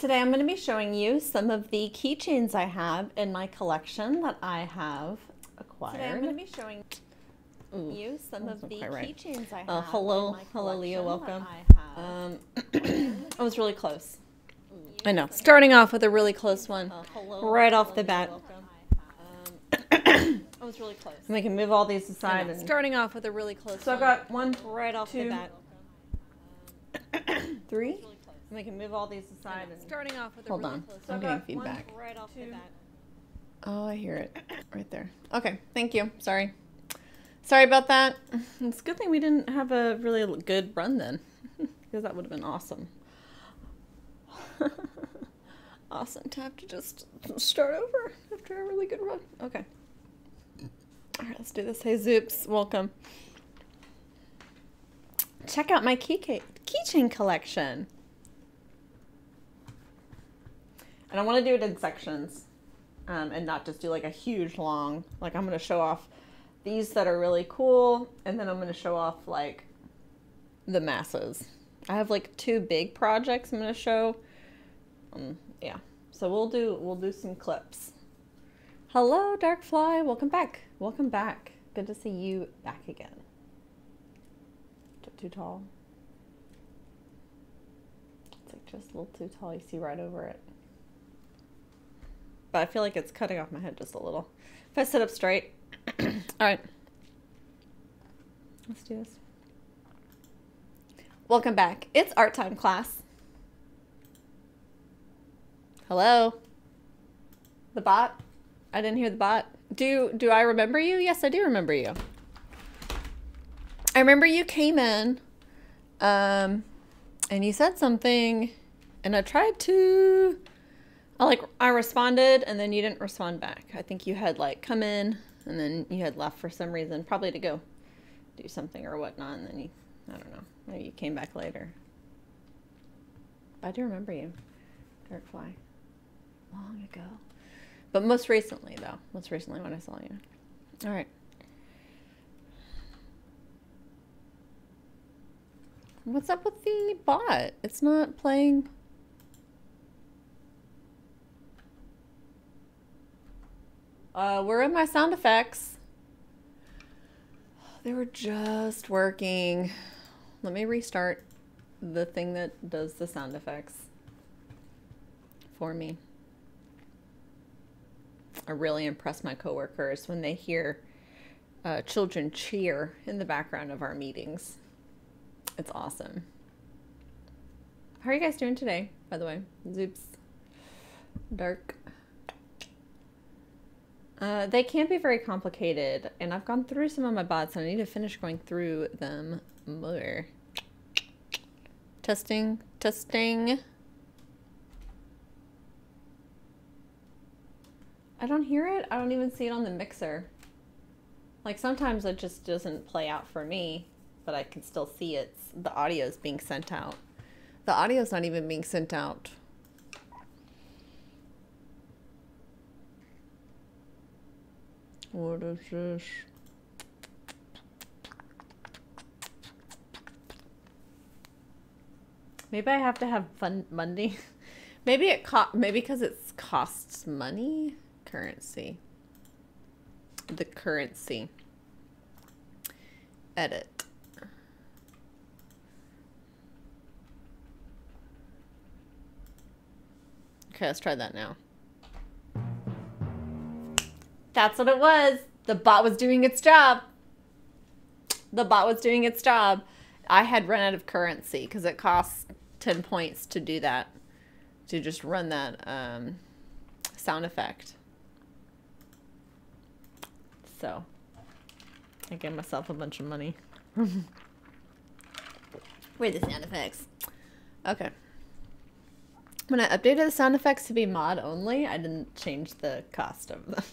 Today I'm going to be showing you some of the keychains I have in my collection that I have acquired. Today I'm going to be showing you some of the keychains I have. Hello Leo, welcome. I was really close. I know. Starting off with a really close one, right off the bat. I was really close. And we can move all these aside. And starting off with a really close. So I've got one right off the bat. Three. And we can move all these aside. And starting off with a really close. Hold on. I'm getting feedback. Right off the bat. Oh, I hear it right there. Okay. Thank you. Sorry. Sorry about that. It's a good thing we didn't have a really good run then, because that would have been awesome. Awesome to have to just start over after a really good run. Okay. All right, let's do this. Hey, Zoops, welcome. Check out my keychain collection. And I want to do it in sections and not just do like a huge long, like I'm going to show off these that are really cool, and then I'm going to show off like the masses. I have like two big projects I'm going to show. Yeah, so we'll do some clips. Hello, Darkfly. Welcome back. Welcome back. Good to see you back again. Too tall. It's like just a little too tall. You see right over it. But I feel like it's cutting off my head just a little. If I sit up straight. All right. Let's do this. Welcome back. It's art time, class. Hello. The bot? I didn't hear the bot. Do I remember you? Yes, I do remember you. I remember you came in and you said something and I tried to, I responded and then you didn't respond back. I think you had like come in and then you had left for some reason, probably to go do something or whatnot. And then you, I don't know, maybe you came back later. But I do remember you. Darkfly, long ago, but most recently though, most recently when I saw you. All right. What's up with the bot? It's not playing. Where are my sound effects? They were just working. Let me restart the thing that does the sound effects for me. I really impress my coworkers when they hear children cheer in the background of our meetings. It's awesome. How are you guys doing today, by the way? Zoops. Dark. They can be very complicated, and I've gone through some of my bots, and I need to finish going through them more. Testing. Testing. I don't hear it. I don't even see it on the mixer. Like, sometimes it just doesn't play out for me, but I can still see it's the audio is being sent out. The audio is not even being sent out. What is this? Maybe I have to have fun Monday. Maybe it maybe because it costs money, currency. The currency. Edit. Okay, let's try that now. That's what it was. The bot was doing its job. The bot was doing its job. I had run out of currency because it costs 10 points to do that, to just run that sound effect. So I gave myself a bunch of money. Where are the sound effects? Okay. When I updated the sound effects to be mod only, I didn't change the cost of them.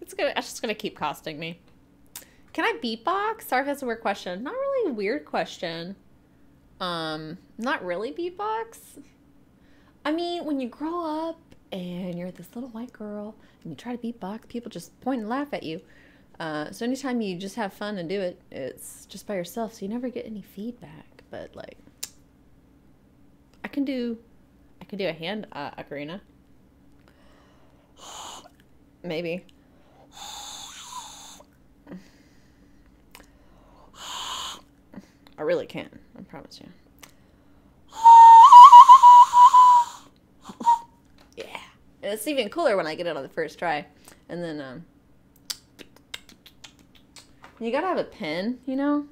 It's just gonna keep costing me. Can I beatbox? Sark has a weird question. Not really a weird question. Not really beatbox. I mean, when you grow up and you're this little white girl and you try to beatbox, people just point and laugh at you. So anytime you just have fun and do it, it's just by yourself, so you never get any feedback, but like, I can do I could do a hand ocarina. Maybe. I really can. I promise you. Yeah. And it's even cooler when I get it on the first try. And then, you gotta have a pen, you know?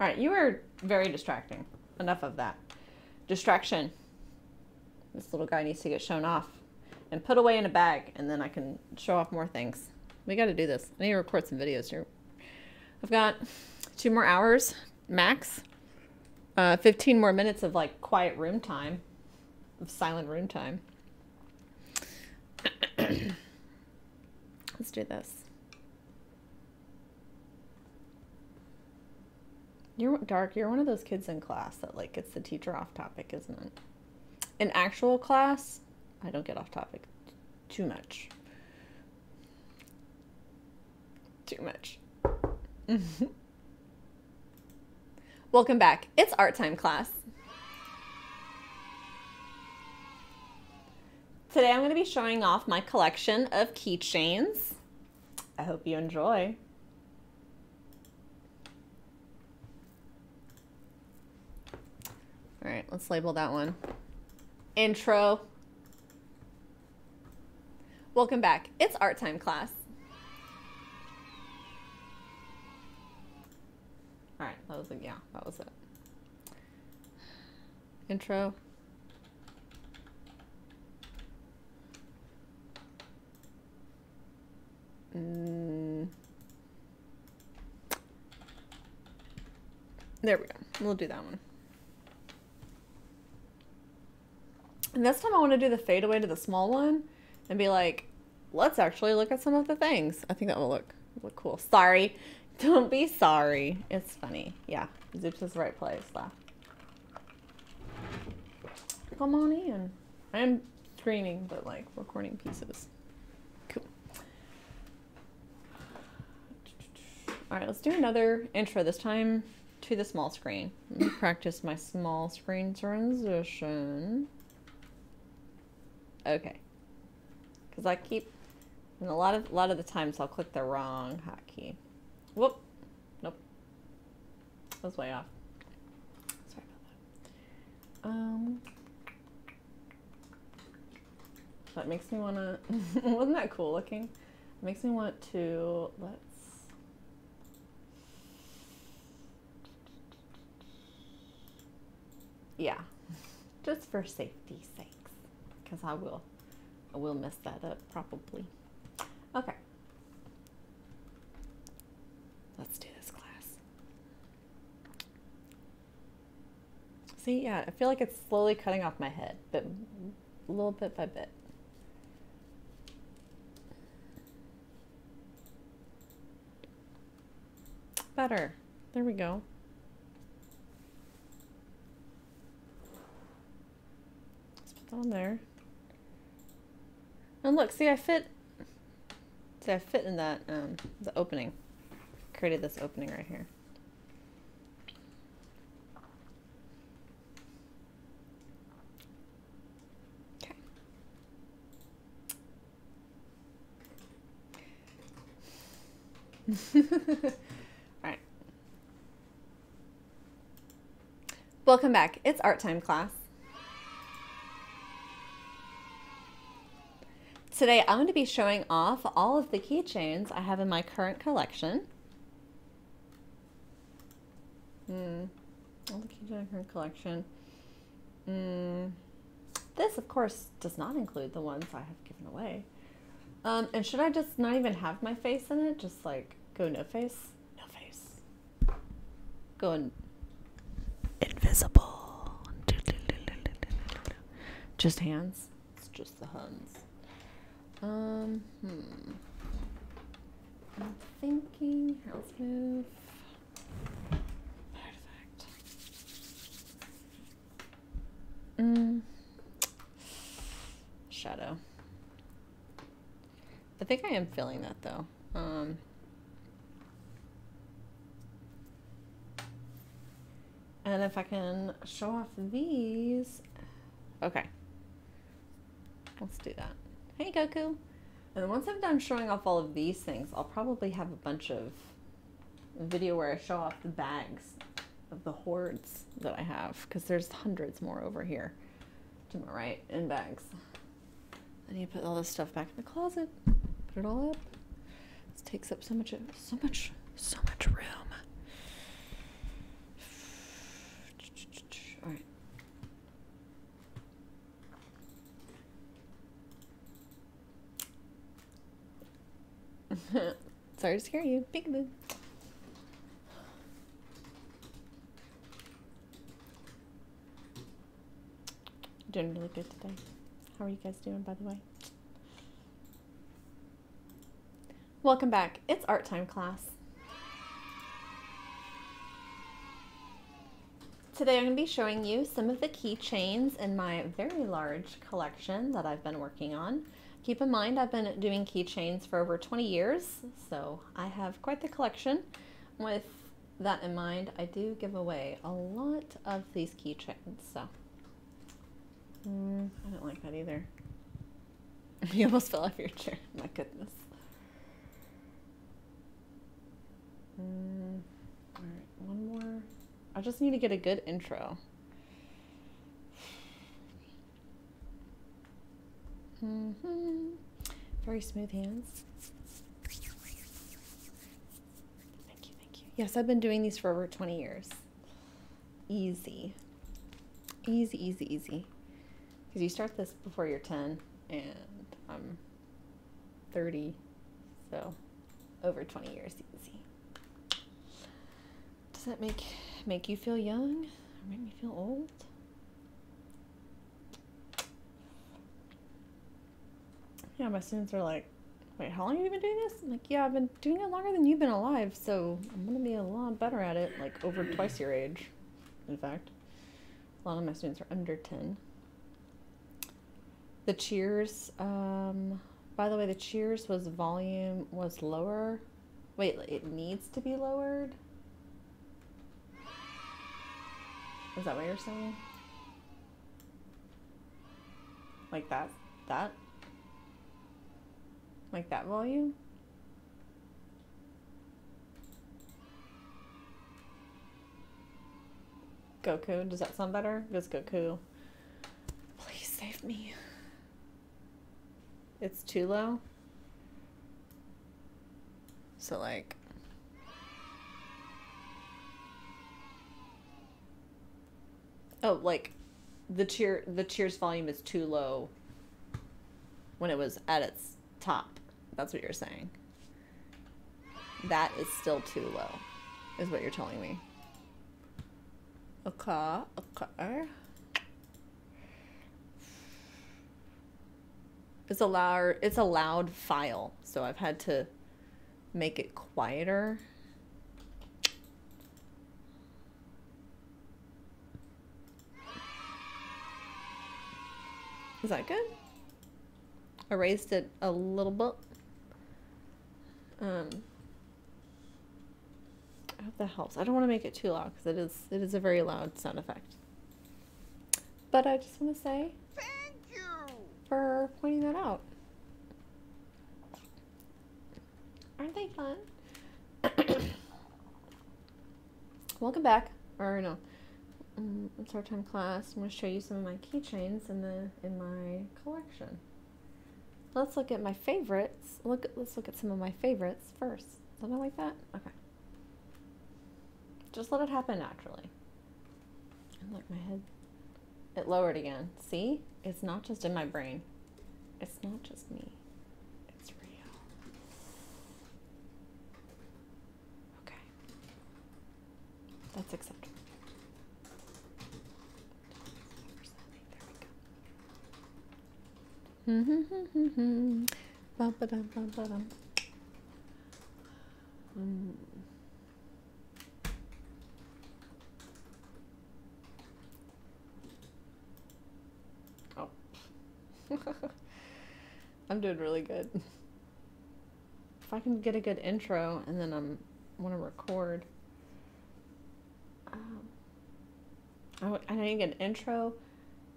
Alright, you are very distracting. Enough of that. Distraction. This little guy needs to get shown off and put away in a bag, and then I can show off more things. We got to do this. I need to record some videos here. I've got 2 more hours max, 15 more minutes of like quiet room time, of silent room time. Let's do this. You're dark. You're one of those kids in class that like gets the teacher off topic, isn't it? In actual class, I don't get off topic too much. Too much. Welcome back. It's art time class. Today I'm going to be showing off my collection of keychains. I hope you enjoy. All right, let's label that one. Intro. Welcome back. It's art time class. All right, that was it. Yeah, that was it. Intro. There we go. We'll do that one. And this time I want to do the fadeaway to the small one and be like, let's actually look at some of the things. I think that will look cool. Sorry. Don't be sorry. It's funny. Yeah. Zips is the right place. Laugh. Come on in. I am streaming, but like recording pieces. Cool. All right. Let's do another intro this time to the small screen. Let me practice my small screen transition. Okay, because I keep, and a lot of the times I'll click the wrong hotkey. Whoop, nope, that was way off. Sorry about that. That makes me wanna. Wasn't that cool looking? It makes me want to yeah, just for safety's sake. Because I will mess that up probably. Okay. Let's do this class. See, yeah, I feel like it's slowly cutting off my head, but a little bit by bit. Better. There we go. Let's put that on there. And look, see, I fit in that, the opening. Created this opening right here. Okay. All right. Welcome back. It's art time class. Today, I'm going to be showing off all of the keychains I have in my current collection. All the keychains in my current collection. This, of course, does not include the ones I have given away. And should I just not even have my face in it? Just like go no face? No face. Go invisible. Just hands. It's just the hands. I'm thinking, let's move. Artifact. Shadow. I think I am feeling that though. And if I can show off these, okay, let's do that. Hey Goku. And once I'm done showing off all of these things, I'll probably have a bunch of video where I show off the bags of the hoards that I have, because there's hundreds more over here to my right in bags. I need to put all this stuff back in the closet, put it all up. This takes up so much room. All right. Sorry to scare you, big boo. Doing really good today. How are you guys doing, by the way? Welcome back. It's art time, class. Today I'm going to be showing you some of the keychains in my very large collection that I've been working on. Keep in mind, I've been doing keychains for over 20 years, so I have quite the collection. With that in mind, I do give away a lot of these keychains, so. I don't like that either. You almost fell off your chair. My goodness. All right, one more. I just need to get a good intro. Very smooth hands. Thank you, thank you. Yes, I've been doing these for over 20 years. Easy. Easy, easy, easy. Because you start this before you're 10, and I'm 30, so over 20 years easy. Does that make you feel young or make me feel old? Yeah, my students are like, wait, how long have you been doing this? I'm like, yeah, I've been doing it longer than you've been alive, so I'm going to be a lot better at it, like over twice your age, in fact. A lot of my students are under 10. The cheers, by the way, the cheers was volume was lower. Wait, it needs to be lowered? Is that what you're saying? Like that? Like that volume? Goku, does that sound better? Goes Goku. Please save me. It's too low. So like, oh, like the cheers volume is too low when it was at its top. That's what you're saying. That is still too low, is what you're telling me. Okay, okay. It's a loud file, so I've had to make it quieter. Is that good? I raised it a little bit. I hope that helps. I don't want to make it too loud because it is a very loud sound effect. But I just want to say for pointing that out. Aren't they fun? Welcome back. Or no, it's our time class. I'm going to show you some of my keychains in my collection. Let's look at my favorites. Let's look at some of my favorites first. Something like that. Okay. Just let it happen naturally. And look, my head. It lowered again. See? It's not just in my brain. It's not just me. It's real. Okay. That's acceptable. There we go. Ba-ba-dum-ba-ba-dum. I'm doing really good. if I can get a good intro and then I want to record. I need to get an intro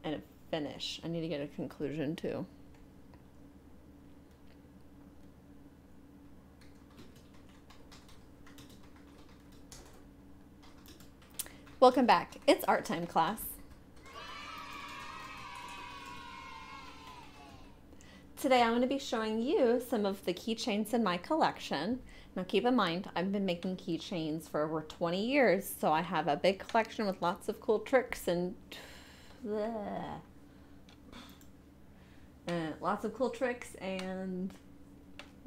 and a finish. I need to get a conclusion too. Welcome back. It's art time, class. Today I'm going to be showing you some of the keychains in my collection. Now keep in mind, I've been making keychains for over 20 years, so I have a big collection with lots of cool tricks and I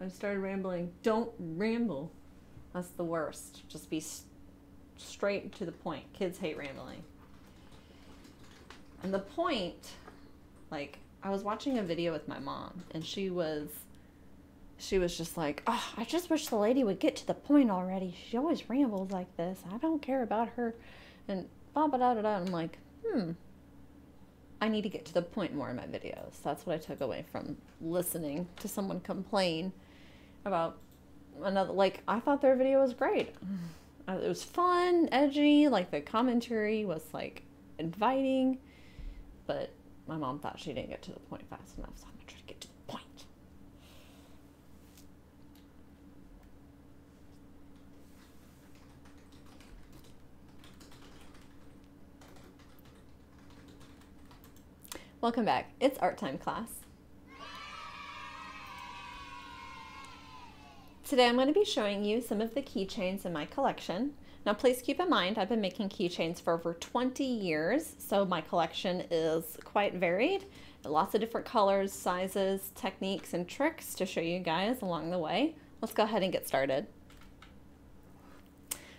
started rambling. Don't ramble. That's the worst. Just be straight to the point. Kids hate rambling. And the point, like, I was watching a video with my mom, and she was just like, oh, I just wish the lady would get to the point already. She always rambles like this. I don't care about her. And ba-ba-da-da-da. I'm like, I need to get to the point more in my videos. That's what I took away from listening to someone complain about another. Like, I thought their video was great. It was fun, edgy. Like, the commentary was, like, inviting. But my mom thought she didn't get to the point fast enough, so I'm going to try to get to the point. Welcome back. It's art time, class. Today I'm going to be showing you some of the keychains in my collection. Now please keep in mind, I've been making keychains for over 20 years, so my collection is quite varied. Lots of different colors, sizes, techniques, and tricks to show you guys along the way. Let's go ahead and get started.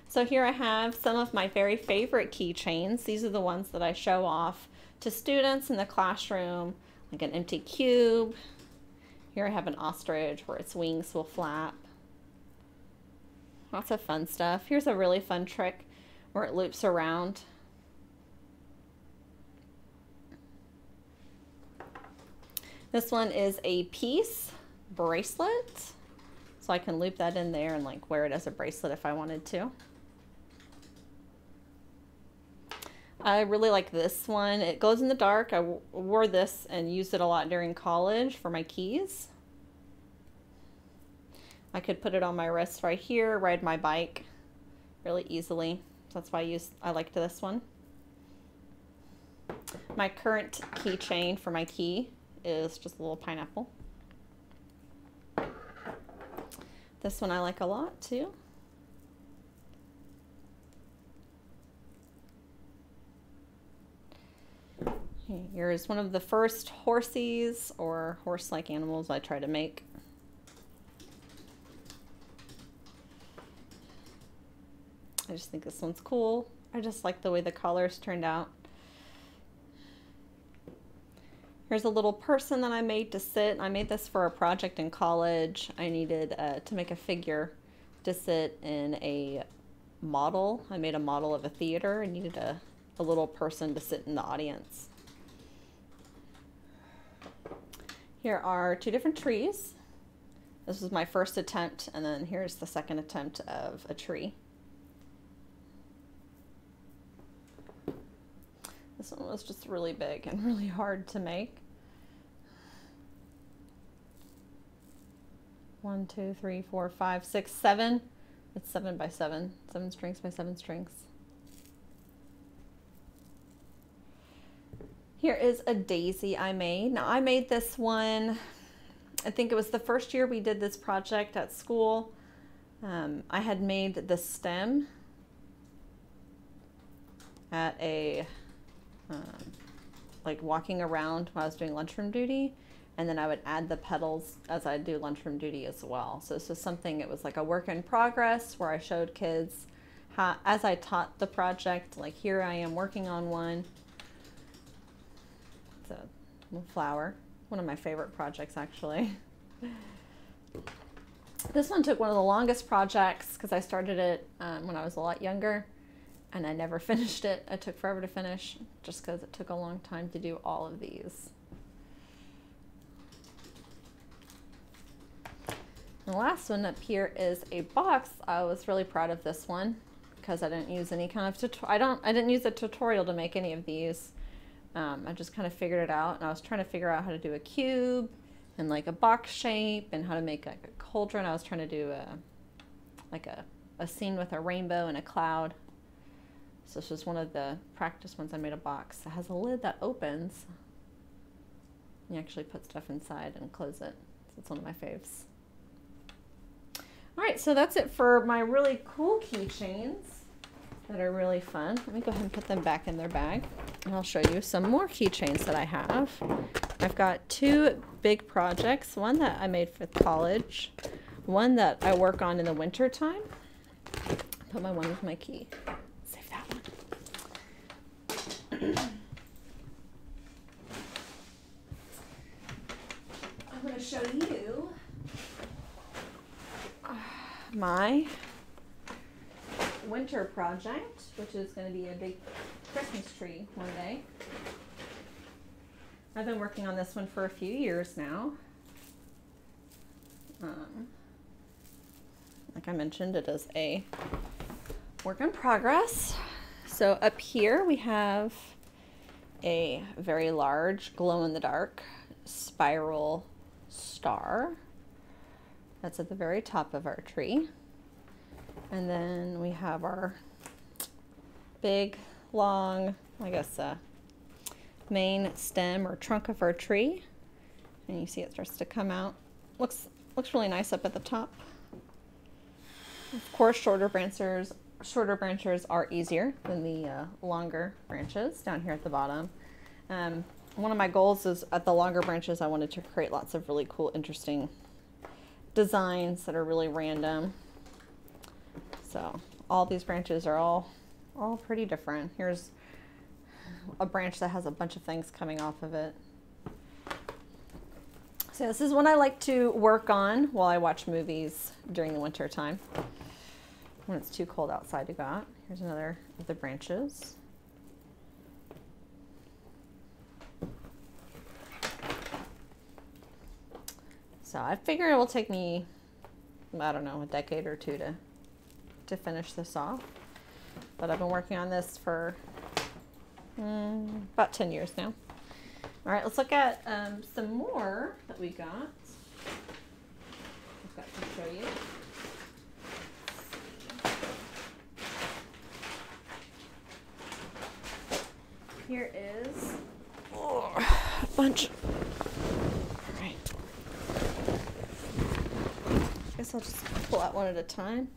So here I have some of my very favorite keychains. These are the ones that I show off to students in the classroom, like an empty cube. Here I have an ostrich where its wings will flap. Lots of fun stuff. Here's a really fun trick where it loops around. This one is a peace bracelet. So I can loop that in there and like wear it as a bracelet if I wanted to. I really like this one. It goes in the dark. I wore this and used it a lot during college for my keys. I could put it on my wrist right here, ride my bike really easily. That's why I liked this one. My current keychain for my key is just a little pineapple. This one I like a lot too. Here's one of the first horsies or horse-like animals I try to make. I just think this one's cool. I just like the way the collars turned out. Here's a little person that I made to sit. I made this for a project in college. I needed to make a figure to sit in a model. I made a model of a theater and needed a little person to sit in the audience. Here are two different trees. This was my first attempt, and then here's the second attempt of a tree. This one was just really big and really hard to make. 1, 2, 3, 4, 5, 6, 7. It's 7 by 7. 7 strings by 7 strings. Here is a daisy I made. Now I made this one, I think it was the first year we did this project at school. I had made the stem at a, like walking around when I was doing lunchroom duty. And then I would add the petals as I do lunchroom duty as well. So this was something, it was like a work in progress where I showed kids how, as I taught the project, like here I am working on one. A little flower, one of my favorite projects actually. This one took one of the longest projects because I started it when I was a lot younger and I never finished it. I took forever to finish just because it took a long time to do all of these. The last one up here is a box. I was really proud of this one because I didn't use any kind of I didn't use a tutorial to make any of these. I just kind of figured it out, and I was trying to figure out how to do a cube and like a box shape and how to make like a cauldron. I was trying to do a scene with a rainbow and a cloud. So this is one of the practice ones. I made a box that has a lid that opens. You actually put stuff inside and close it. So it's one of my faves. All right, so that's it for my really cool keychains that are really fun. Let me go ahead and put them back in their bag, and I'll show you some more keychains that I have. I've got two big projects, one that I made for college, one that I work on in the winter time. Put my one with my key. Save that one. I'm going to show you my winter project, which is going to be a big Christmas tree one day. I've been working on this one for a few years now. Like I mentioned, it is a work in progress. So up here we have a very large glow-in-the-dark spiral star. That's at the very top of our tree. And then we have our big, long, I guess, main stem or trunk of our tree. And you see it starts to come out. Looks really nice up at the top. Of course, shorter branches are easier than the longer branches down here at the bottom. One of my goals is at the longer branches, I wanted to create lots of really cool, interesting designs that are really random. So all these branches are all pretty different. Here's a branch that has a bunch of things coming off of it. So this is one I like to work on while I watch movies during the winter time when it's too cold outside to go out. Here's another of the branches. So I figure it will take me, I don't know, a decade or two to finish this off. But I've been working on this for about 10 years now. All right, let's look at some more that we got. I've got to show you. Here is a bunch. I'll just pull out one at a time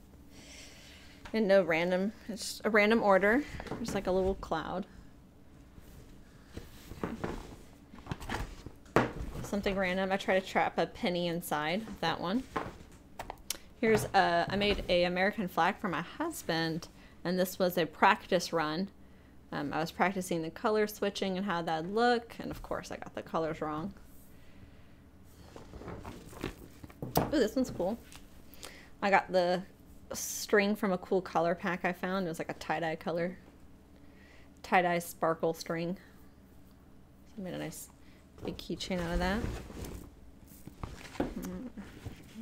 in no random, it's just a random order. Just like a little cloud. Okay. Something random. I try to trap a penny inside that one. Here's I made a American flag for my husband, and this was a practice run. I was practicing the color switching and how that'd look, and of course I got the colors wrong. Ooh, this one's cool. I got the string from a cool color pack I found. It was like a tie-dye color, tie-dye sparkle string. So I made a nice big keychain out of that.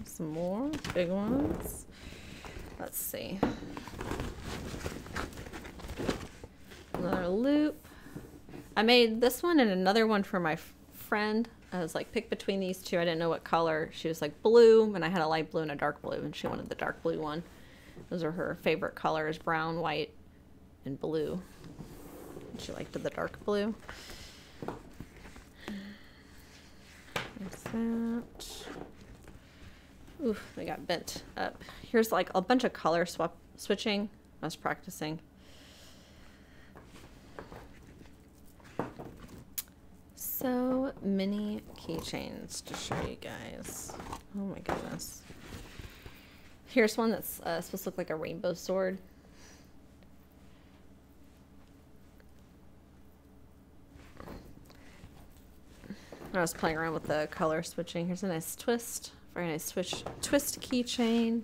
Some more big ones. Let's see. Another loop. I made this one and another one for my friend. I was like, pick between these two. I didn't know what color. She was like blue, and I had a light blue and a dark blue, and she wanted the dark blue one. Those are her favorite colors, brown, white, and blue. And she liked the dark blue. There's that. Ooh, they got bent up. Here's like a bunch of color switching. I was practicing. So many keychains to show you guys. Oh my goodness. Here's one that's supposed to look like a rainbow sword. I was playing around with the color switching. Here's a nice twist. Very nice twist keychain.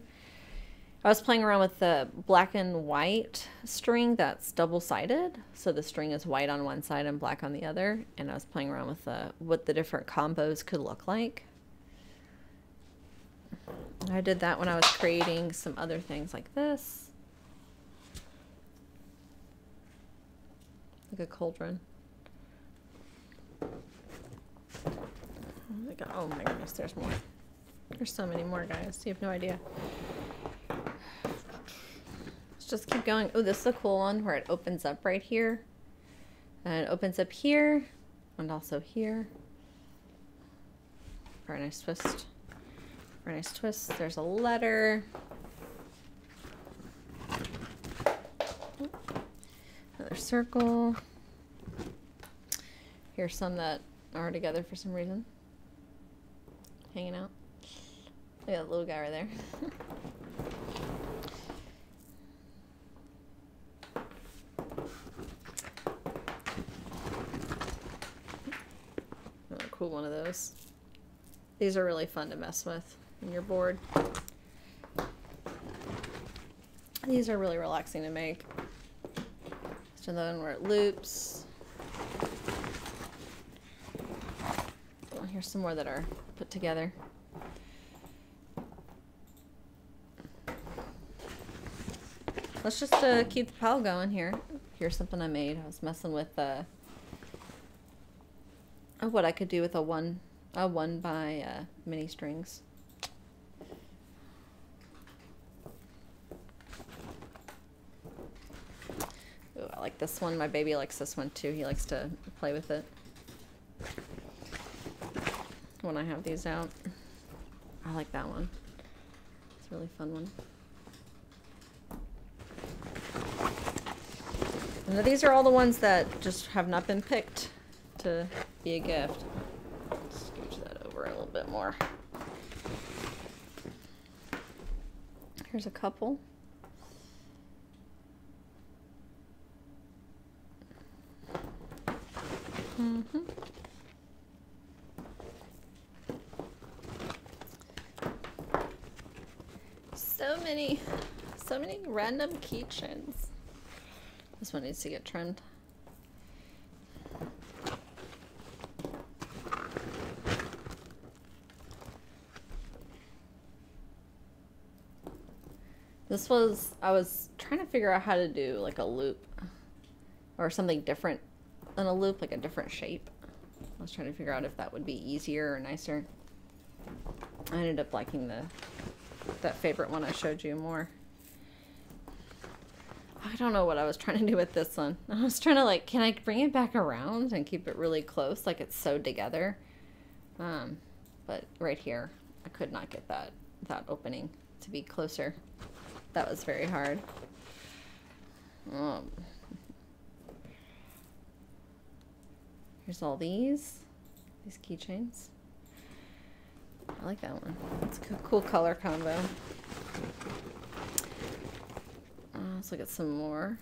I was playing around with the black and white string that's double-sided. So the string is white on one side and black on the other. And I was playing around with what the different combos could look like. I did that when I was creating some other things like this. Like a cauldron. Oh my god, oh my goodness, there's more. There's so many more, guys. You have no idea. Let's just keep going. Oh, this is a cool one where it opens up right here. And it opens up here. And also here. Very nice twist. Very nice twist. There's a letter. Another circle. Here's some that are together for some reason. Hanging out. Look at that little guy right there. Another cool one of those. These are really fun to mess with when you're bored. These are really relaxing to make. Just another one where it loops. Oh, here's some more that are put together. Let's just keep the pile going here. Here's something I made. I was messing with what I could do with a one by mini strings. Ooh, I like this one. My baby likes this one too. He likes to play with it. When I have these out, I like that one. It's a really fun one. Now these are all the ones that just have not been picked to be a gift. Let's scooch that over a little bit more. Here's a couple. Mm-hmm. So many random keychains. This one needs to get trimmed. This was, I was trying to figure out how to do like a loop or something different than a loop, like a different shape. I was trying to figure out if that would be easier or nicer. I ended up liking that favorite one I showed you more. I don't know what I was trying to do with this one. I was trying to like, can I bring it back around and keep it really close, like it's sewed together? But right here, I could not get that opening to be closer. That was very hard. Here's all these keychains. I like that one. It's a cool color combo. Let's look at some more.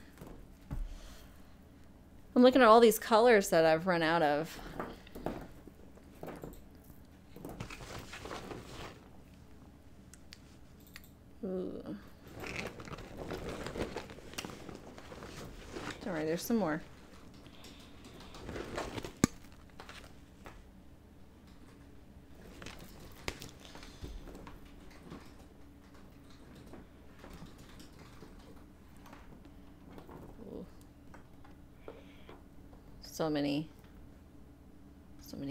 I'm looking at all these colors that I've run out of. Ooh. All right, there's some more. So many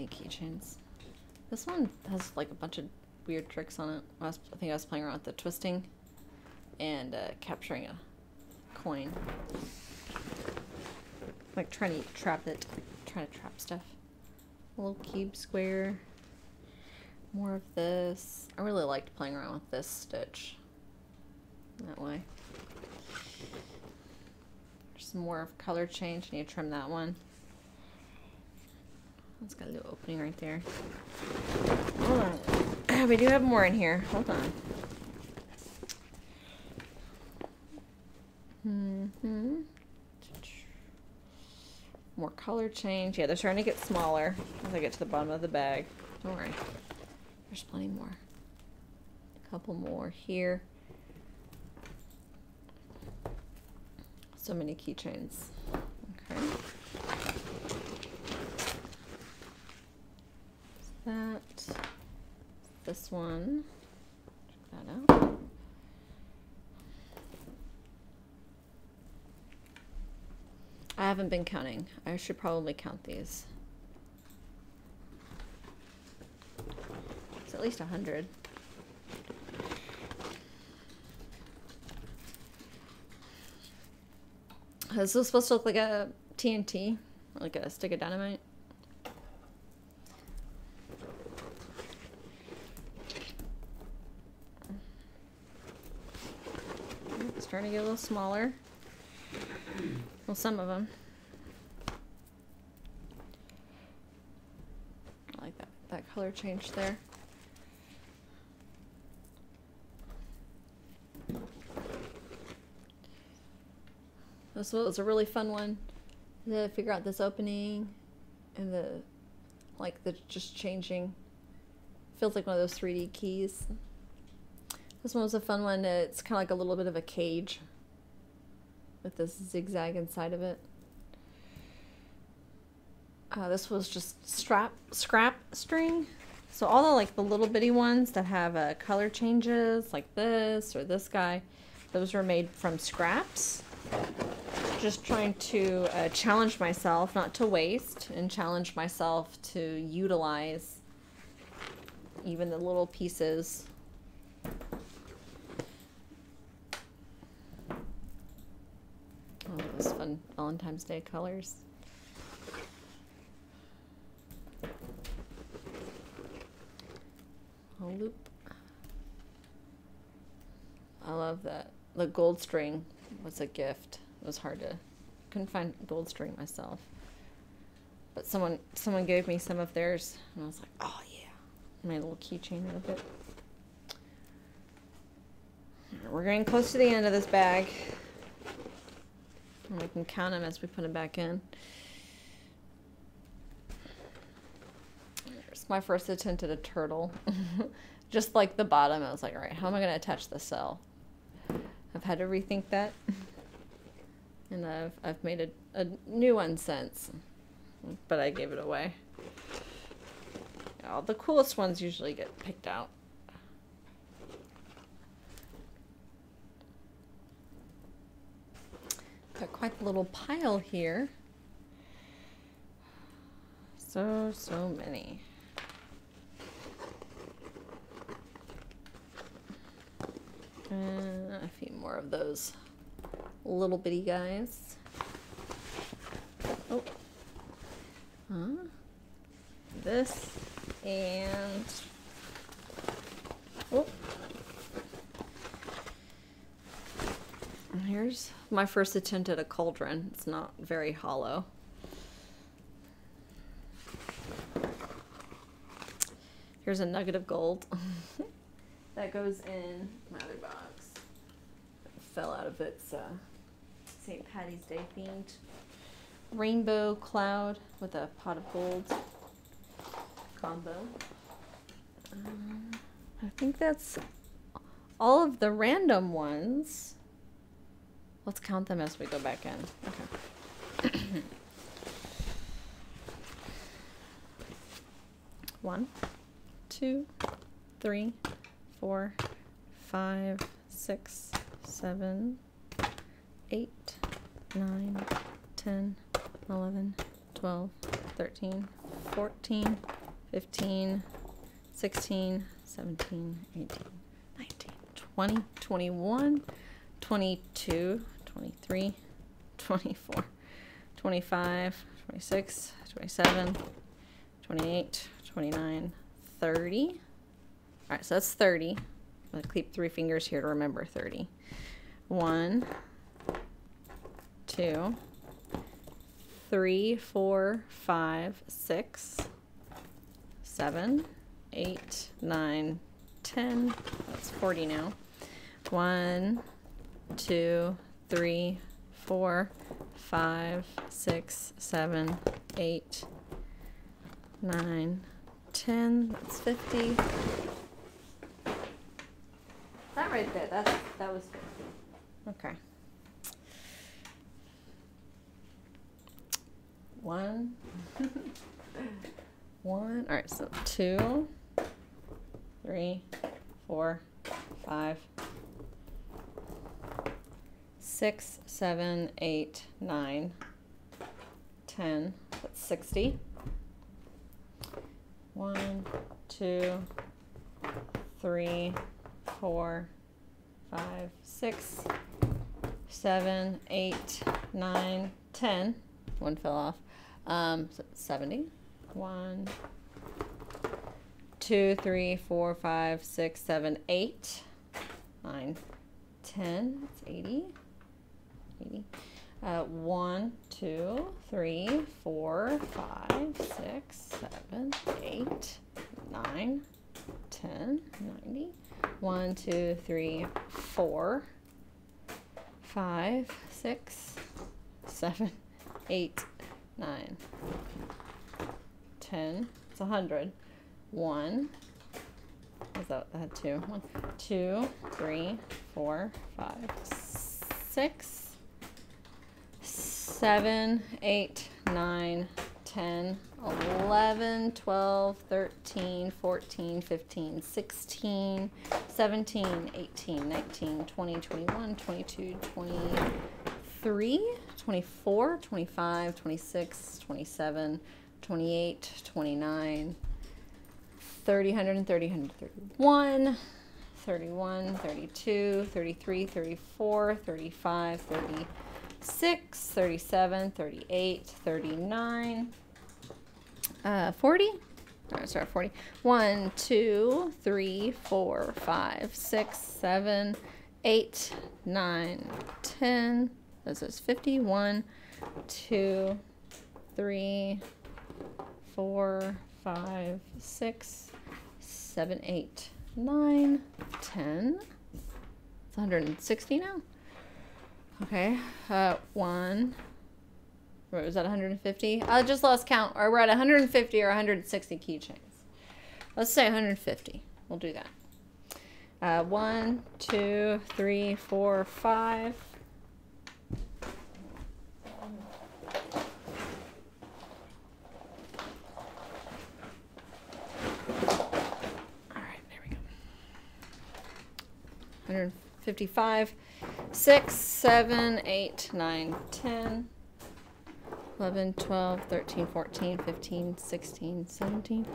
keychains. This one has like a bunch of weird tricks on it. I think I was playing around with the twisting and capturing a coin. Like trying to trap it, trying to trap stuff. A little cube square. More of this. I really liked playing around with this stitch. That way. There's some more of color change. I need to trim that one. It's got a little opening right there. Hold on. We do have more in here. Hold on. Mm-hmm. More color change. Yeah, they're starting to get smaller as I get to the bottom of the bag. Don't worry. There's plenty more. A couple more here. So many keychains. Okay. This one, that out. I haven't been counting. I should probably count these. It's at least 100. Is this supposed to look like a TNT? Or like a stick of dynamite? It's starting to get a little smaller. Well, some of them. I like that color change there. This was a really fun one to figure out this opening and the just changing. Feels like one of those 3D keys. This one was a fun one. It's kind of like a little bit of a cage with this zigzag inside of it. This was just scrap string. So all the little bitty ones that have color changes like this or this guy, those were made from scraps. Just trying to challenge myself not to waste and challenge myself to utilize even the little pieces. Oh, those fun Valentine's Day colors. A loop. I love that. The gold string was a gift. It was hard to, couldn't find gold string myself. But someone gave me some of theirs and I was like, oh yeah. Made a little keychain out of it. We're getting close to the end of this bag. And we can count them as we put them back in. There's my first attempt at a turtle. Just like the bottom, I was like, all right, how am I gonna attach the cell? I've had to rethink that. And I've made a new one since, but I gave it away. All the coolest ones usually get picked out. Got quite a little pile here. So many. A few more of those little bitty guys. Oh. Huh? This and... Oh. Here's my first attempt at a cauldron. It's not very hollow. Here's a nugget of gold. That goes in my other box. It fell out of its St. Patty's Day themed rainbow cloud with a pot of gold combo. I think that's all of the random ones. Let's count them as we go back in. Okay. 1, 2, 3, 4, 5, 6, 7, 8, 9, 10, 11, 12, 13, 14, 15, 16, 17, 18, 19, 20, 21, 22, 23, 24, 25, 26, 27, 28, 29, 30. All right, so that's 30. I'm going to keep 3 fingers here to remember 30. 1, 2, 3, 4, 5, 6, 7, 8, 9, 10. That's 40 now. 1, 2, 3, 4, 5, 6, 7, 8, 9, 10. That's 50. That right there, that was 50. Okay. 1. 1. All right, so 2, 3, 4, 5, 6, 7, 8, 9, 10. That's 60. 1, 2, 3, 4, 5, 6, 7, 8, 9, 10. One fell off. So 70. 1, 2, 3, 4, 5, 6, 7, 8, 9, 10. That's 80. 80. 1, 2, 3, 4, 5, 6, 7, 8, 9, 10, 90. 1, 2, 3, 4, 5, 6, 7, 8, 9, 10. It's 100. 1. Is that I had 2? 2, 3, 4, 5, 6, 7, 8, 9, 10, 11, 12, 13, 14, 15, 16, 17, 18, 19, 20, 21, 22, 23, 24, 25, 26, 27, 28, 29, 30, 131, 132, 133, 134, 135, 136, 137, 138, 139, 40. Let's start 40. 1, 2, 3, 4, 5, 6, 7, 8, 9, 10. This is 50. 1, 2, 3, 4, 5, 6, 7, 8, 9, 10. It's 160 now. Okay. 1. Wait, was that 150? I just lost count. Or we're at 150 or 160 keychains. Let's say 150. We'll do that. 1, 2, 3, 4, 5. 155, 6, 7, 8, 9, 10, 11, 12, 13, 14, 15, 16, 17,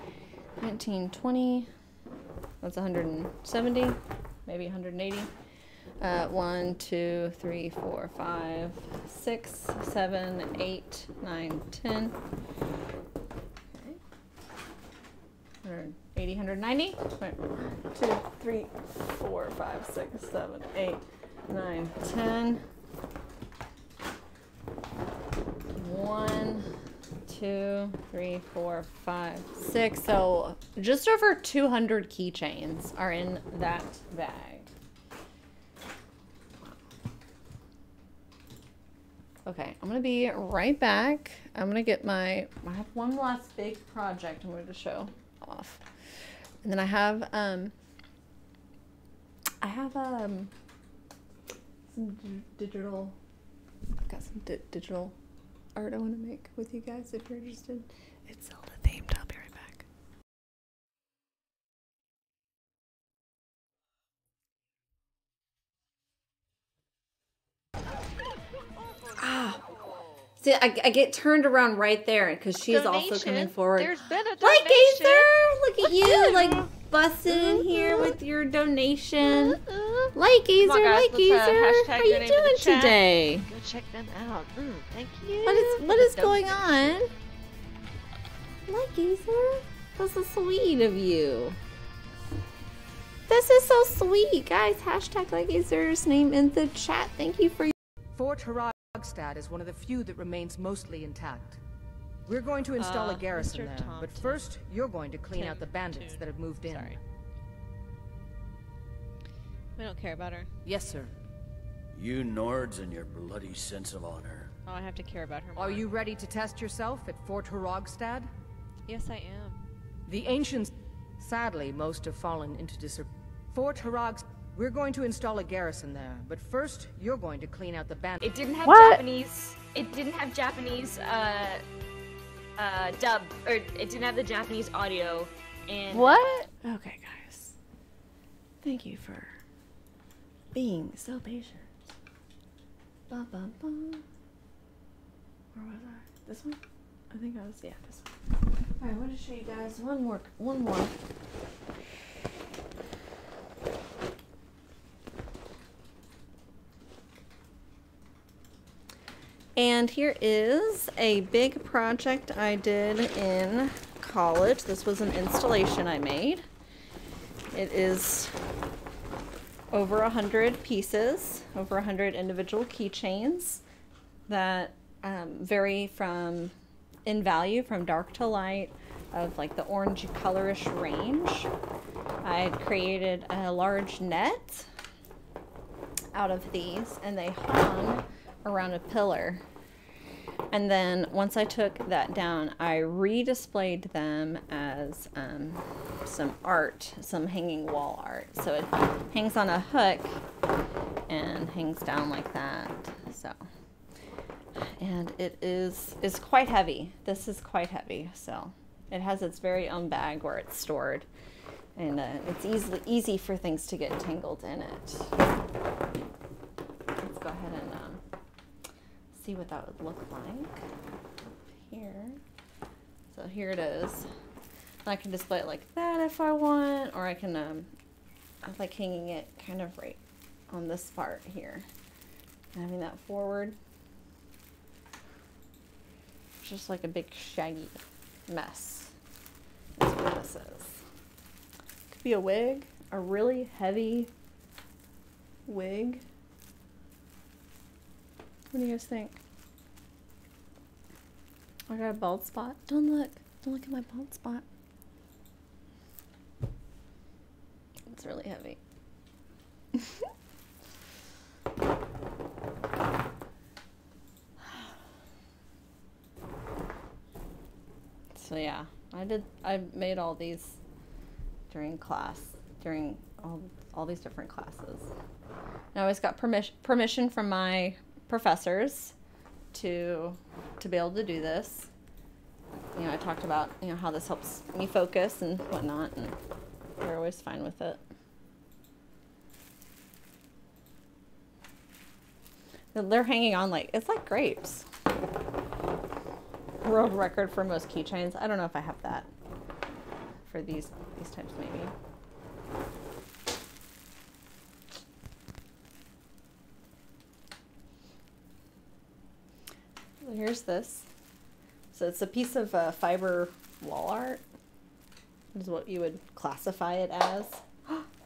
19, 20. That's 170, maybe 180. 1, 2, 3, 4, 5, 6, 7, 8, 9, 10. Okay. 180, 190. 1, 2, 3, 4, 5, 6, 7, 8, 9, 10. 1, 2, 3, 4, 5, 6. So just over 200 keychains are in that bag. Okay, I'm gonna be right back. I'm gonna get my, I have one last big project I'm going to show off. And then I have some digital, I've got some digital art I want to make with you guys if you're interested. It's Zelda themed. I'll be right back. Ah, see, I get turned around right there because she's also coming forward. There's been a donation. Like Aether, look at you, like busting in here with your donation. Like Aether, like Aether. How are you doing today? Go check them out. Thank you. What is going on? Like Aether, that's so sweet of you. This is so sweet, guys. Hashtag like Aether's name in the chat. Thank you for. Fort Hrogstad is one of the few that remains mostly intact. We're going to install a garrison there, but first you're going to clean out the bandits that have moved in. Sorry. We don't care about her. Yes, sir. You Nords and your bloody sense of honor. Oh, I have to care about her more. Are you ready to test yourself at Fort Hrogstad? Yes, I am. The ancients, sadly, most have fallen into disarray. Fort Hrogstad. We're going to install a garrison there, but first you're going to clean out the bandits. It didn't have Japanese. It didn't have Japanese. Dub, or it didn't have the Japanese audio. And what? Okay, guys. Thank you for being so patient. Ba ba ba. Where was I? This one? I think I was, yeah, this one. All right, I want to show you guys one more. And here is a big project I did in college. This was an installation I made. It is over 100 pieces, over 100 individual keychains that vary from in value from dark to light of like the orangey colorish range. I had created a large net out of these and they hung around a pillar. And then once I took that down, I re-displayed them as some art, some hanging wall art. So it hangs on a hook and hangs down like that. So, and it's quite heavy. This is quite heavy. So it has its very own bag where it's stored, and it's easy for things to get tangled in it. Let's go ahead and see what that would look like here. So here it is. I can display it like that if I want, or I can I like hanging it kind of right on this part here, having that forward. It's just like a big shaggy mess. That's what this is. Could be a wig, a really heavy wig. What do you guys think? I got a bald spot. Don't look at my bald spot. It's really heavy. So yeah, I made all these during class, during all these different classes. And I always got permission from my professors to be able to do this. You know, I talked about, you know, how this helps me focus and whatnot, and they're always fine with it. They're hanging on like, it's like grapes. World record for most keychains. I don't know if I have that for these types, maybe. So here's this. So it's a piece of fiber wall art. Is what you would classify it as.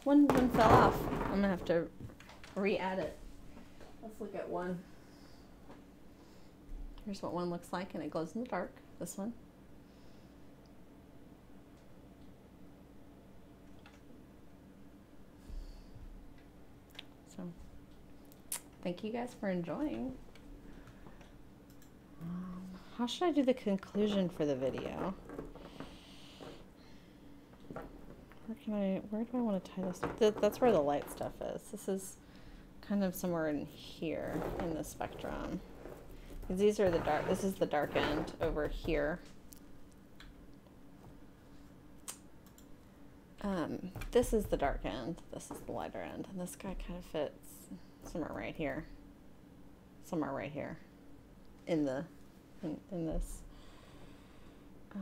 One fell off. I'm gonna have to re-add it. Let's look at one. Here's what one looks like, and it glows in the dark. This one. So, thank you guys for enjoying. How should I do the conclusion for the video? Where do I want to tie this? That's where the light stuff is. This is kind of somewhere in here in the spectrum. These are the dark. This is the dark end over here. This is the dark end. This is the lighter end, and this guy kind of fits somewhere right here. Somewhere right here, in the in this. I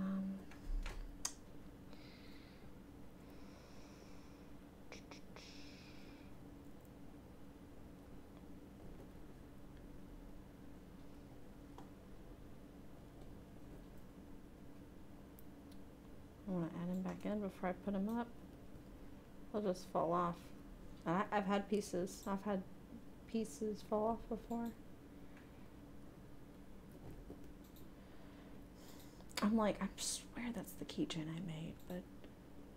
want to add them back in before I put them up. They'll just fall off. I've had pieces. I've had pieces fall off before. I'm like, I swear that's the keychain I made, but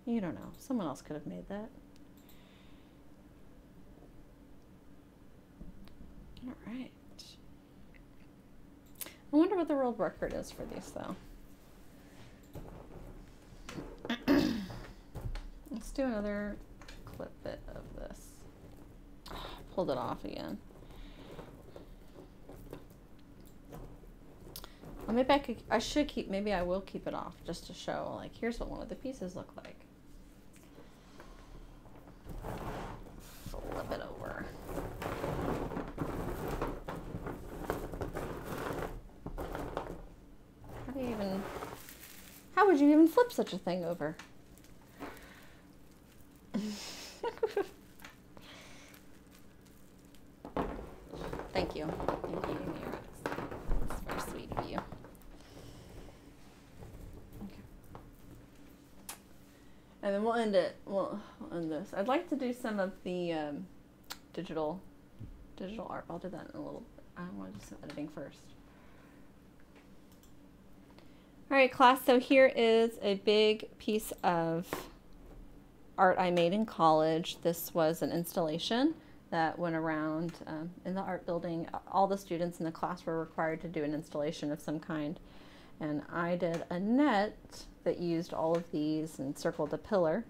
you don't know. Someone else could have made that. All right. I wonder what the world record is for these, though. Let's do another clip bit of this. Oh, pulled it off again. Well, maybe I will keep it off just to show, like, here's what one of the pieces look like. Flip it over. would you even flip such a thing over? Thank you. Thank you, Mirox. That's very sweet of you. Okay. And then we'll end it. We'll end this. I'd like to do some of the digital art. I'll do that in a little bit. I want to do some editing first. All right, class, so here is a big piece of art I made in college. This was an installation that went around in the art building. All the students in the class were required to do an installation of some kind. And I did a net that used all of these and circled a pillar.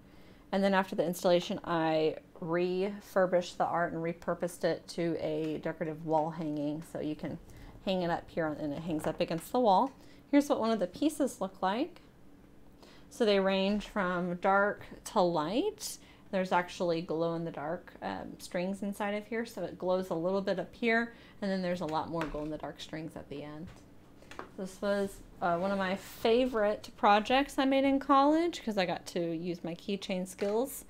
And then after the installation, I refurbished the art and repurposed it to a decorative wall hanging. So you can hang it up here and it hangs up against the wall. Here's what one of the pieces look like. So they range from dark to light. There's actually glow in the dark strings inside of here. So it glows a little bit up here, and then there's a lot more glow in the dark strings at the end. This was one of my favorite projects I made in college because I got to use my keychain skills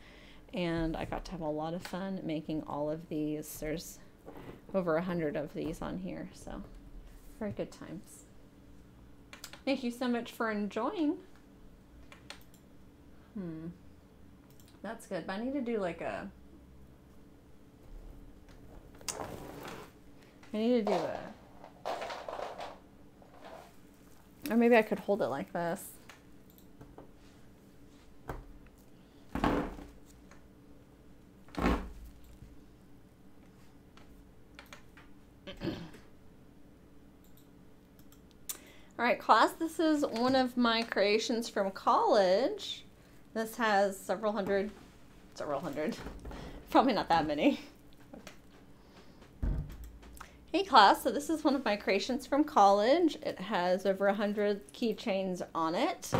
and I got to have a lot of fun making all of these. There's over 100 of these on here, so very good times. Thank you so much for enjoying. That's good, but I need to do like a... Or maybe I could hold it like this. All right, class, this is one of my creations from college. This has several hundred, probably not that many. Hey class, so this is one of my creations from college. It has over 100 keychains on it.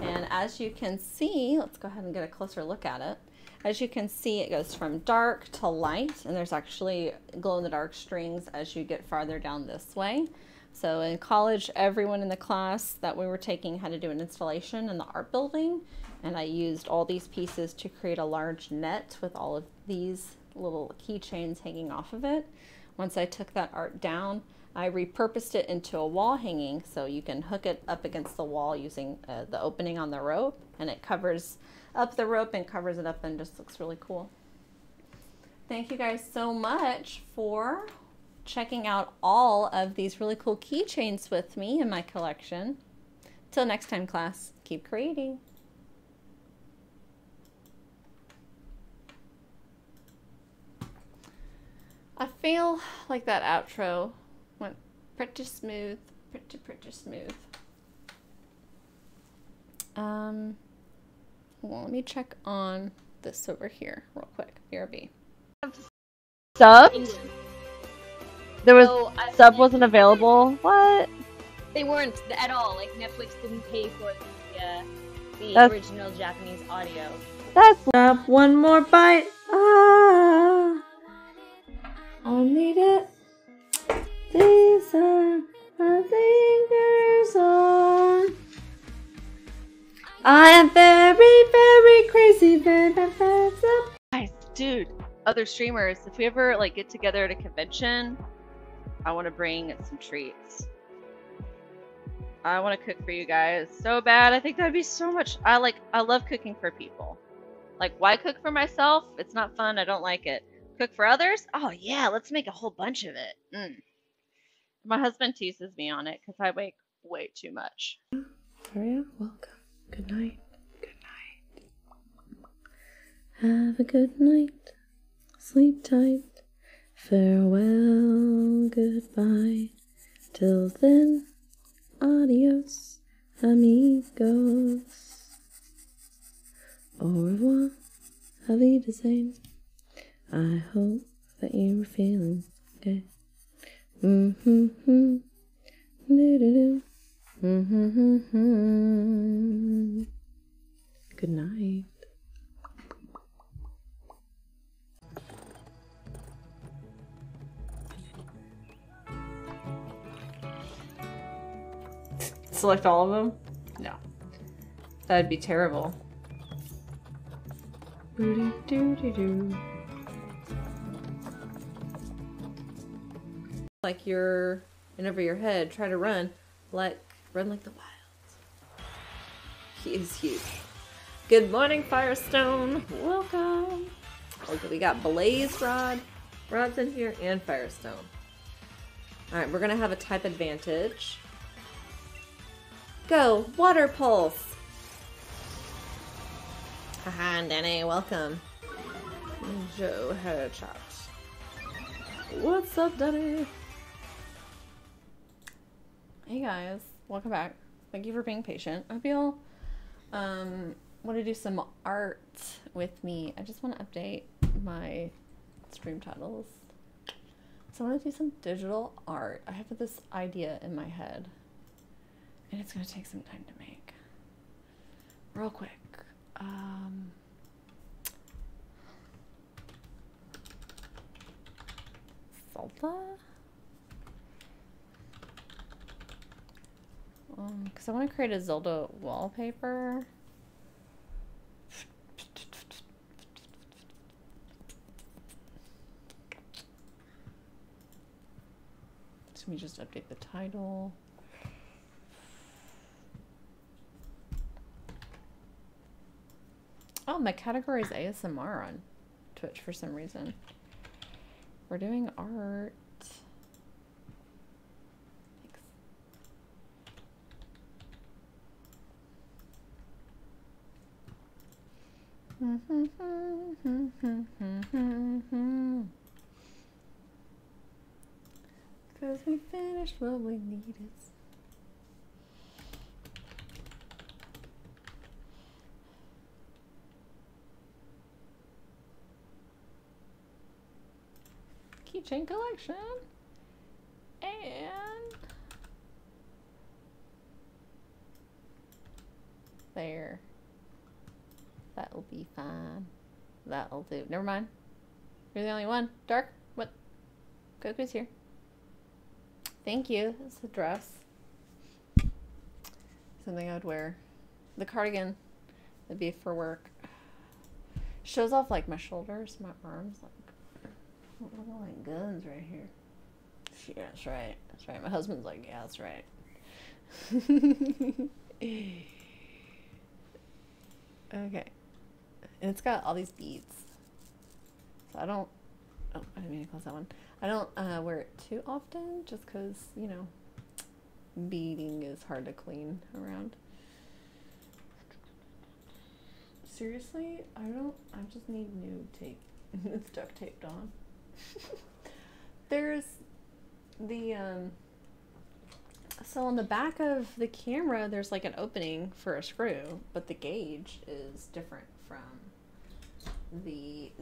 And as you can see, let's go ahead and get a closer look at it. As you can see, it goes from dark to light, and there's actually glow in the dark strings as you get farther down this way. So in college, everyone in the class that we were taking had to do an installation in the art building, and I used all these pieces to create a large net with all of these little keychains hanging off of it. Once I took that art down, I repurposed it into a wall hanging, so you can hook it up against the wall using the opening on the rope, and it covers up the rope and covers it up and just looks really cool. Thank you guys so much for checking out all of these really cool keychains with me in my collection. Till next time, class, keep creating. I feel like that outro went pretty smooth, pretty smooth. Well, let me check on this over here real quick. BRB. Subbed? There was so, sub wasn't available. What? They weren't at all. Like Netflix didn't pay for the original Japanese audio. That's up one more bite. Ah, I'll need it. These are my fingers on. I am very crazy, but guys, dude, other streamers, if we ever like get together at a convention. I want to bring some treats. I want to cook for you guys so bad. I think that'd be so much. I love cooking for people. Like, why cook for myself? It's not fun. I don't like it. Cook for others? Oh yeah, let's make a whole bunch of it. My husband teases me on it because I bake way too much. Maria, welcome. Good night. Good night. Have a good night. Sleep tight. Farewell, goodbye, till then, adios, amigos. Au revoir, havidazane. I hope that you were feeling good. Good night. Select all of them? No. That'd be terrible. Like you're in over your head, try to run like the wild. He is huge. Good morning, Firestone. Welcome. Okay, we got Blaze Rod. Rod's in here and Firestone. Alright, we're gonna have a type advantage. Go! Water Pulse! Haha, Danny, welcome. Joe Headshot. What's up, Danny? Hey guys, welcome back. Thank you for being patient. I hope you all want to do some art with me. I just want to update my stream titles. So I want to do some digital art. I have this idea in my head, and it's going to take some time to make. Real quick. Zelda? Because I want to create a Zelda wallpaper. Let me just update the title. Oh, my category is ASMR on Twitch for some reason. We're doing art. Thanks. Because we finished what we needed. Keychain collection and there. That'll be fine. That'll do. Never mind. You're the only one. Dark. What? Cuckoo's here. Thank you. It's a dress. Something I would wear. The cardigan would be for work. Shows off like my shoulders, my arms. Like, I look like guns right here. Yeah, that's right. That's right. My husband's like, yeah, that's right. Okay. And it's got all these beads. So I don't. Oh, I didn't mean to close that one. I don't wear it too often just because, you know, beading is hard to clean around. Seriously, I just need new tape. It's duct taped on. There's the, so on the back of the camera, there's like an opening for a screw, but the gauge is different from the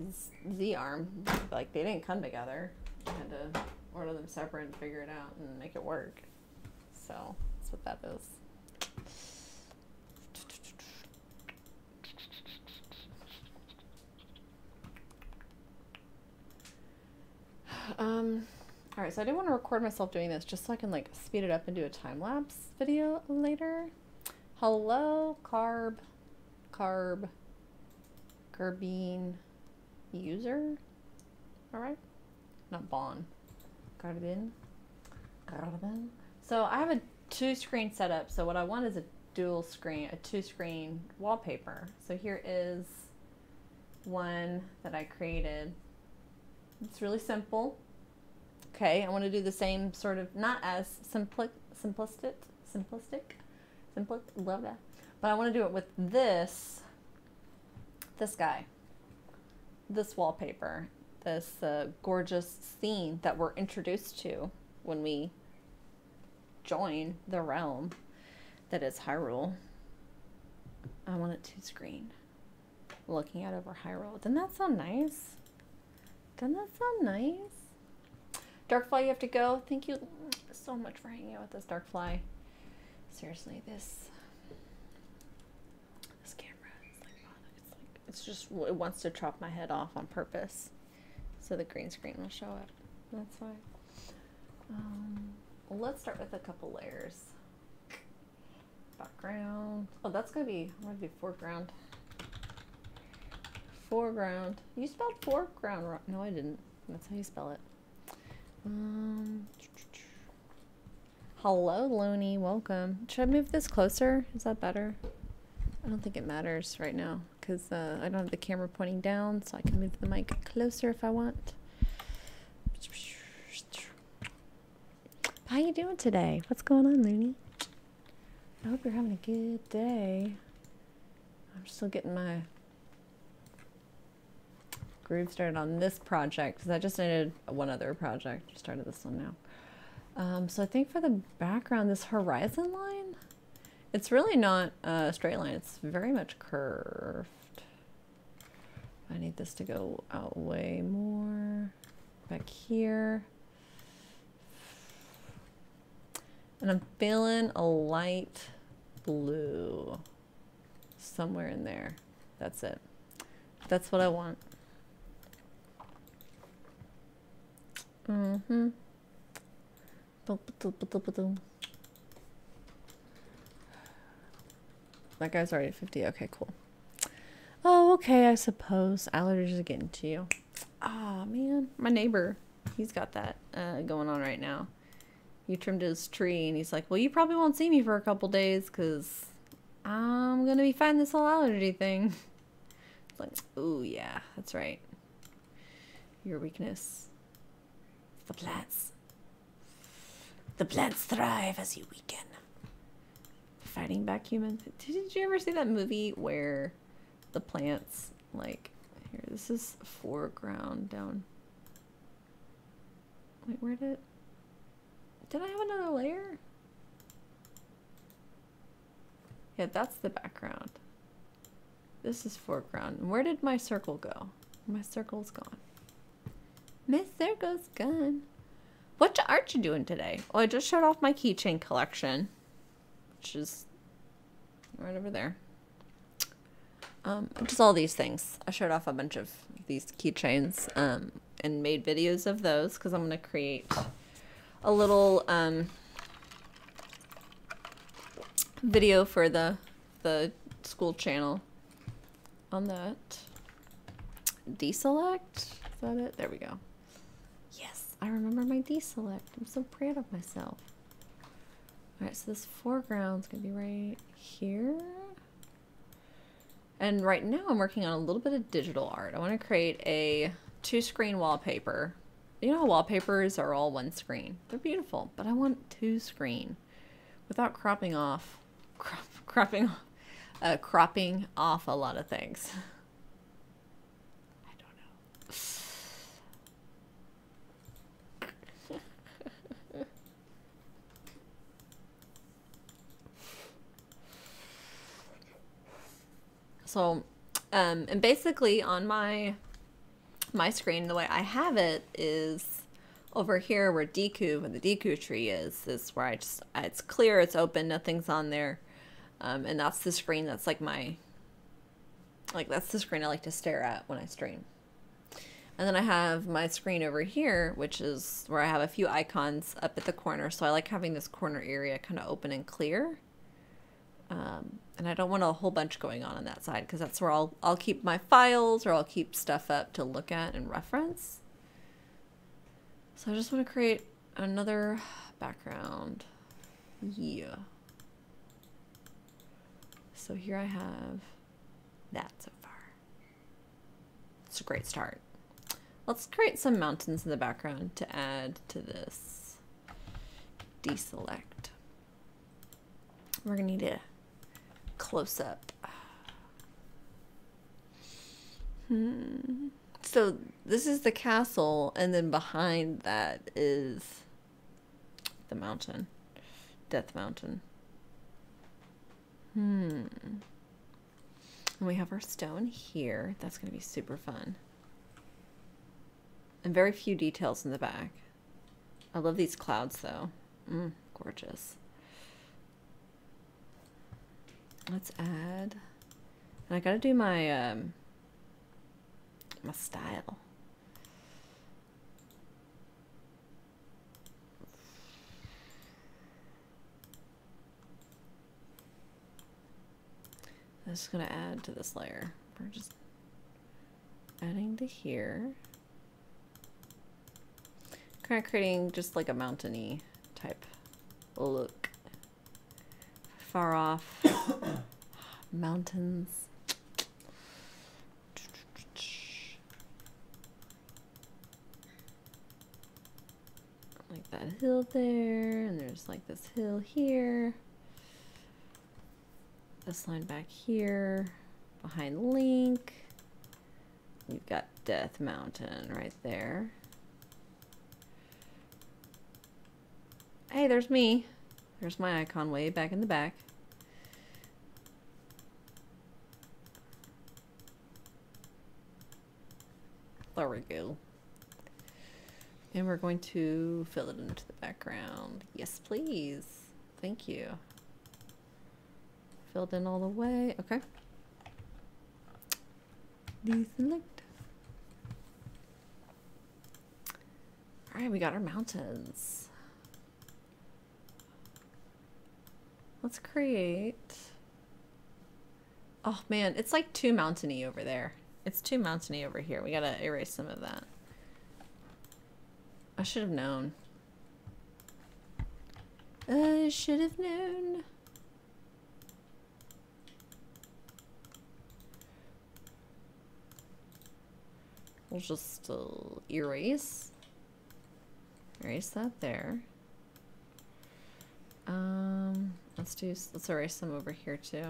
Z-arm. Like, they didn't come together. I had to order them separate and figure it out and make it work. So that's what that is. All right, so I didn't want to record myself doing this just so I can like speed it up and do a time lapse video later. Hello, Carbine user. All right. Not Bon. Carbine. So I have a two-screen setup. So what I want is a dual screen, a two-screen wallpaper. So here is one that I created. It's really simple. Okay, I want to do the same sort of, not as simplistic, love that. But I want to do it with this guy, this wallpaper. This gorgeous scene that we're introduced to when we join the realm that is Hyrule. I want it two screen, looking out over Hyrule. Doesn't that sound nice? Doesn't that sound nice? Darkfly, you have to go. Thank you so much for hanging out with us, Darkfly. Seriously, this camera is like, it's just, it wants to chop my head off on purpose. So the green screen will show up. That's why. Let's start with a couple layers. background. Oh, that's gonna be, I'm gonna do foreground. Foreground. You spelled foreground wrong. No, I didn't. That's how you spell it. Hello, Loney. Welcome. Should I move this closer? Is that better? I don't think it matters right now because I don't have the camera pointing down, so I can move the mic closer if I want. How you doing today? What's going on, Looney? I hope you're having a good day. I'm still getting my groove started on this project because I just needed one other project. I started this one now. So I think for the background, this horizon line, it's really not a straight line. It's very much curved. I need this to go out way more back here. And I'm feeling a light blue somewhere in there. That's it. That's what I want. Mm-hmm. That guy's already 50. Okay, cool. Oh, okay, I suppose. Allergies are getting to you. Ah, oh, man. My neighbor, he's got that going on right now. You trimmed his tree and he's like, well, you probably won't see me for a couple days because I'm going to be fighting this whole allergy thing. It's like, oh yeah, that's right. Your weakness. It's the plants. The plants thrive as you weaken. Fighting back humans. Did you ever see that movie where the plants, like, here, this is foreground down. Wait, where did it? Did I have another layer? Yeah, that's the background. This is foreground. Where did my circle go? My circle's gone. My circle's gone. What art you doing today? Well, I just showed off my keychain collection, which is right over there. Just all these things. I showed off a bunch of these keychains and made videos of those because I'm gonna create a little video for the school channel on that. Deselect? Is that it? There we go. Yes, I remember my deselect. I'm so proud of myself. Alright, so this foreground's gonna be right here. And right now I'm working on a little bit of digital art. I want to create a 2-screen wallpaper. You know how wallpapers are all one screen. They're beautiful, but I want 2-screen without cropping off, cropping off a lot of things. I don't know. So, and basically on my screen, the way I have it is over here where Deku, when the Deku tree is where I just, it's clear, it's open, nothing's on there. And that's the screen that's like my, like that's the screen I like to stare at when I stream. And then I have my screen over here, which is where I have a few icons up at the corner. So I like having this corner area kind of open and clear. And I don't want a whole bunch going on that side because that's where I'll keep my files or I'll keep stuff up to look at and reference. So I just want to create another background. Yeah. So here I have that so far. It's a great start. Let's create some mountains in the background to add to this. Deselect. We're gonna need a close up. So this is the castle, and then behind that is the mountain, Death Mountain. And we have our stone here. That's gonna be super fun. And very few details in the back. I love these clouds though. Gorgeous. Let's add, and I gotta do my my style. This is gonna add to this layer. We're just adding to here. Kind of creating just like a mountainy type look. Far off mountains. Like that hill there, and there's like this hill here. This line back here, behind Link. You've got Death Mountain right there. Hey, there's me. There's my icon way back in the back. There we go. And we're going to fill it into the background. Yes, please. Thank you. Filled in all the way. Okay. Deselect. All right, we got our mountains. Let's create. Oh man, it's like too mountainy over there. It's too mountainy over here. We gotta erase some of that. I should have known. I should have known. We'll just still erase that there. Let's erase some over here too.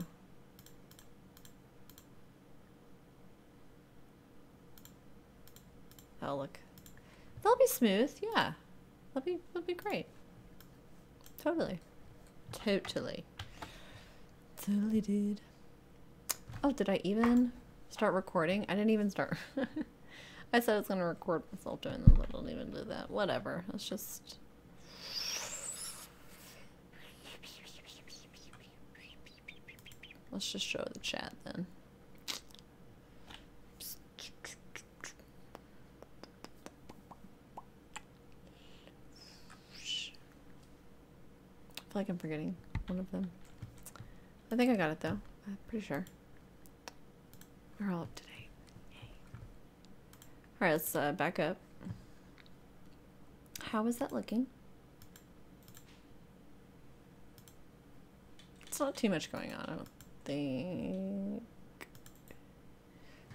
Oh look, that'll be smooth. Yeah, that'll be great. Totally, dude. Oh, did I even start recording? I didn't even start. I said I was gonna record myself doing this. I don't even do that. Whatever. Let's just. Let's just show the chat then. I feel like I'm forgetting one of them. I think I got it though. I'm pretty sure. We're all up to date. All right, let's back up. How is that looking? It's not too much going on, I don't think.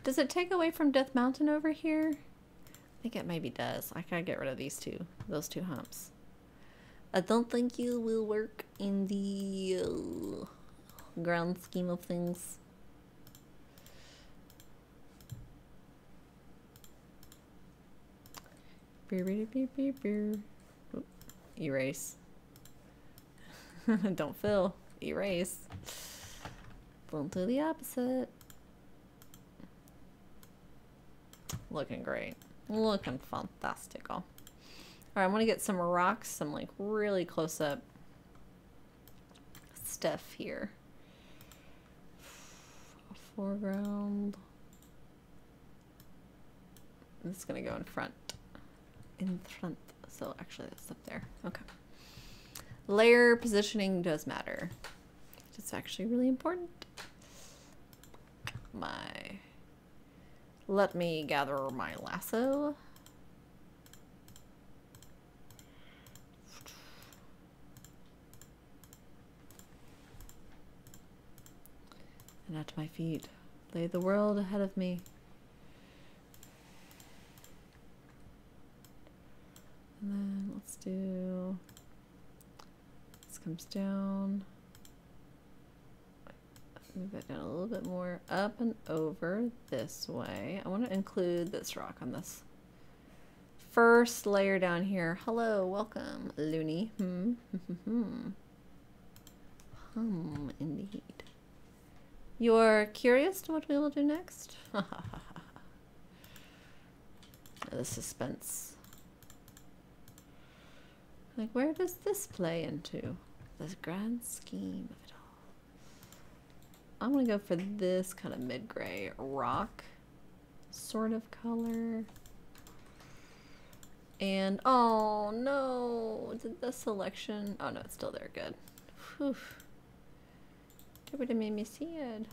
Does it take away from Death Mountain over here? I think it maybe does. I gotta get rid of these two, those two humps. I don't think you will work in the grand scheme of things. Erase. Don't fill. Erase. Don't do the opposite. Looking great. Looking fantastical. Alright, I want to get some rocks, some like really close up stuff here. Foreground. This is going to go in front. So actually that's up there. Okay. Layer positioning does matter. It's actually really important. Let me gather my lasso. And at my feet lay the world ahead of me. And then let's do, this comes down, move that down a little bit more, up and over this way. I want to include this rock on this first layer down here. Hello, welcome, Looney. Indeed. You're curious to what we will do next? The suspense. Like, where does this play into the grand scheme of it all? I'm gonna go for this kind of mid-gray rock sort of color. And, oh no, did the selection, oh no, it's still there, good. Whew. That would have made me sad.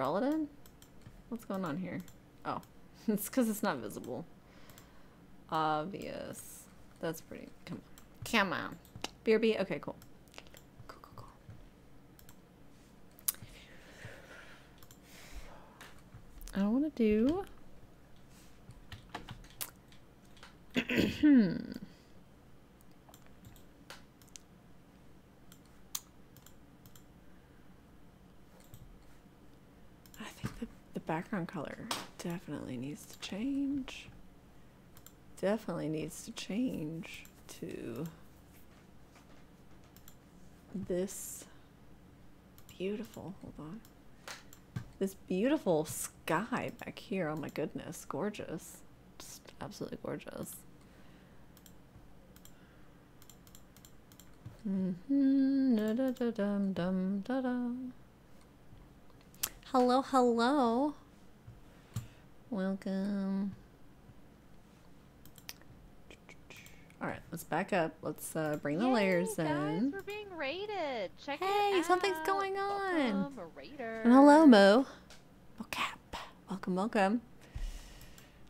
Draw it in? What's going on here? Oh, it's because it's not visible. Obvious. That's pretty. Come on. Come on. BRB? Okay, cool. Cool, cool, cool. I want to do... I think the background color definitely needs to change. Definitely needs to change to this beautiful, hold on, this beautiful sky back here. Oh my goodness, gorgeous. Just absolutely gorgeous. Hello, hello. Welcome. All right, let's back up. Let's bring the layers in. Guys, we're being raided. Check it out. Something's going on. And hello, Mo. Welcome, welcome.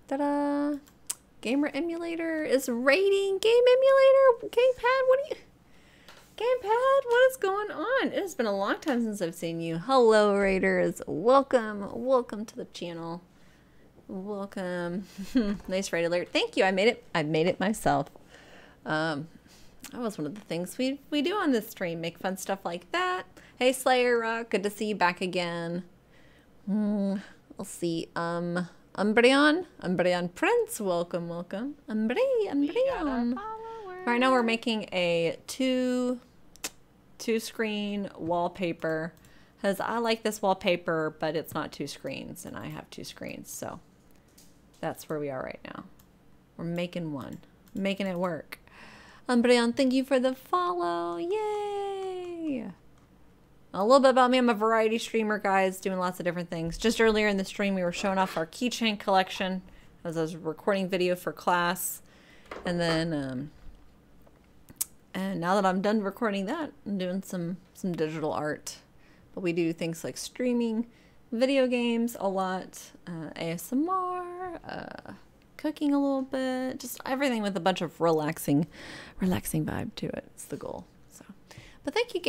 Ta-da! Gamer emulator is raiding. Game emulator, gamepad. What are you? Gamepad, what is going on? It has been a long time since I've seen you. Hello, raiders. Welcome, welcome to the channel. Welcome. Nice raid alert. Thank you. I made it. I made it myself. That was one of the things we do on this stream. Make fun stuff like that. Hey, Slayer Rock. Good to see you back again. We'll see. Umbreon Prince, welcome, welcome. Umbreon. Right now we're making a two screen wallpaper because I like this wallpaper, but it's not two screens and I have two screens. So that's where we are right now. We're making one, making it work. Umbreon, thank you for the follow. Yay. A little bit about me. I'm a variety streamer, guys, doing lots of different things. Just earlier in the stream, we were showing off our keychain collection as I was recording video for class. And then, and now that I'm done recording that, I'm doing some digital art. But we do things like streaming, video games a lot, ASMR, cooking a little bit, just everything with a bunch of relaxing vibe to it. It's the goal. But thank you,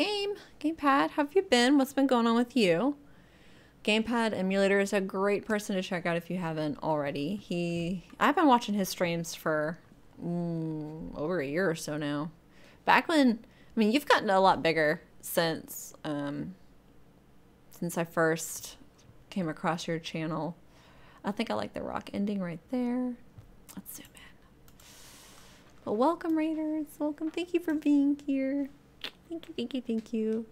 Gamepad. How have you been? What's been going on with you? Gamepad emulator is a great person to check out if you haven't already. I've been watching his streams for over a year or so now. Back when, I mean, you've gotten a lot bigger since I first came across your channel. I think I like the rock ending right there. Let's zoom in. Well, welcome, raiders. Welcome. Thank you for being here. Thank you, thank you, thank you.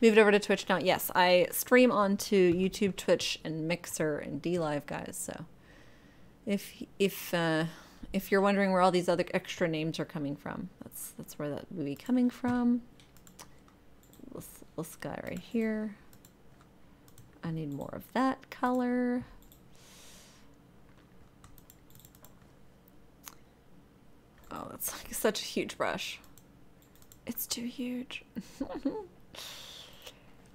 Moved over to Twitch now. Yes, I stream onto YouTube, Twitch, and Mixer and DLive, guys. So if you're wondering where all these other extra names are coming from, that's where that would be coming from. This guy right here. I need more of that color. Oh, that's like such a huge brush. It's too huge.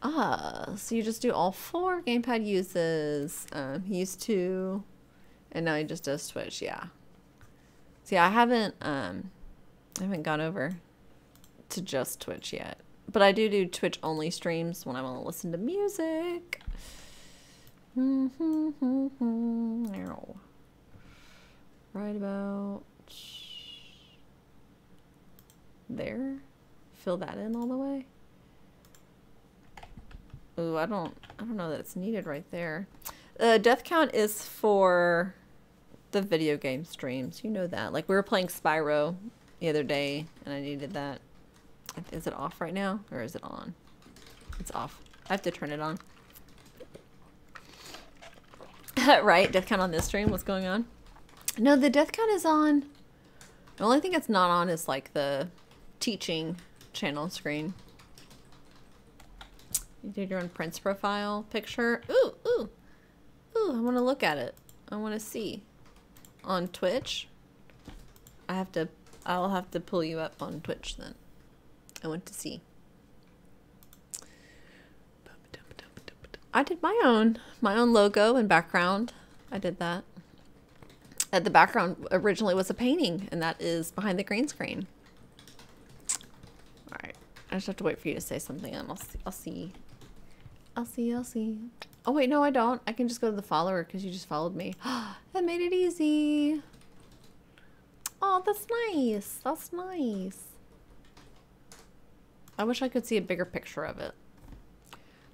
So you just do all four. Gamepad uses, he used two, and now he just does Switch, yeah. See, I haven't gone over to just Twitch yet, but I do Twitch only streams when I want to listen to music. Ow. Right about there. Fill that in all the way. Ooh, I don't know that it's needed right there. Death count is for the video game streams. You know that. Like we were playing Spyro the other day and I needed that. Is it off right now or is it on? It's off. I have to turn it on. Right? Death count on this stream? What's going on? No, the death count is on. The only thing it's not on is like the teaching channel screen. You did your own Prince profile picture. Ooh, ooh, ooh, I want to look at it. I want to see. On Twitch? I'll have to pull you up on Twitch then. I want to see. I did my own logo and background. I did that. The background originally was a painting, and that is behind the green screen. All right, I just have to wait for you to say something, and I'll see. Oh wait, no, I don't. I can just go to the follower because you just followed me. That made it easy. Oh, that's nice. That's nice. I wish I could see a bigger picture of it.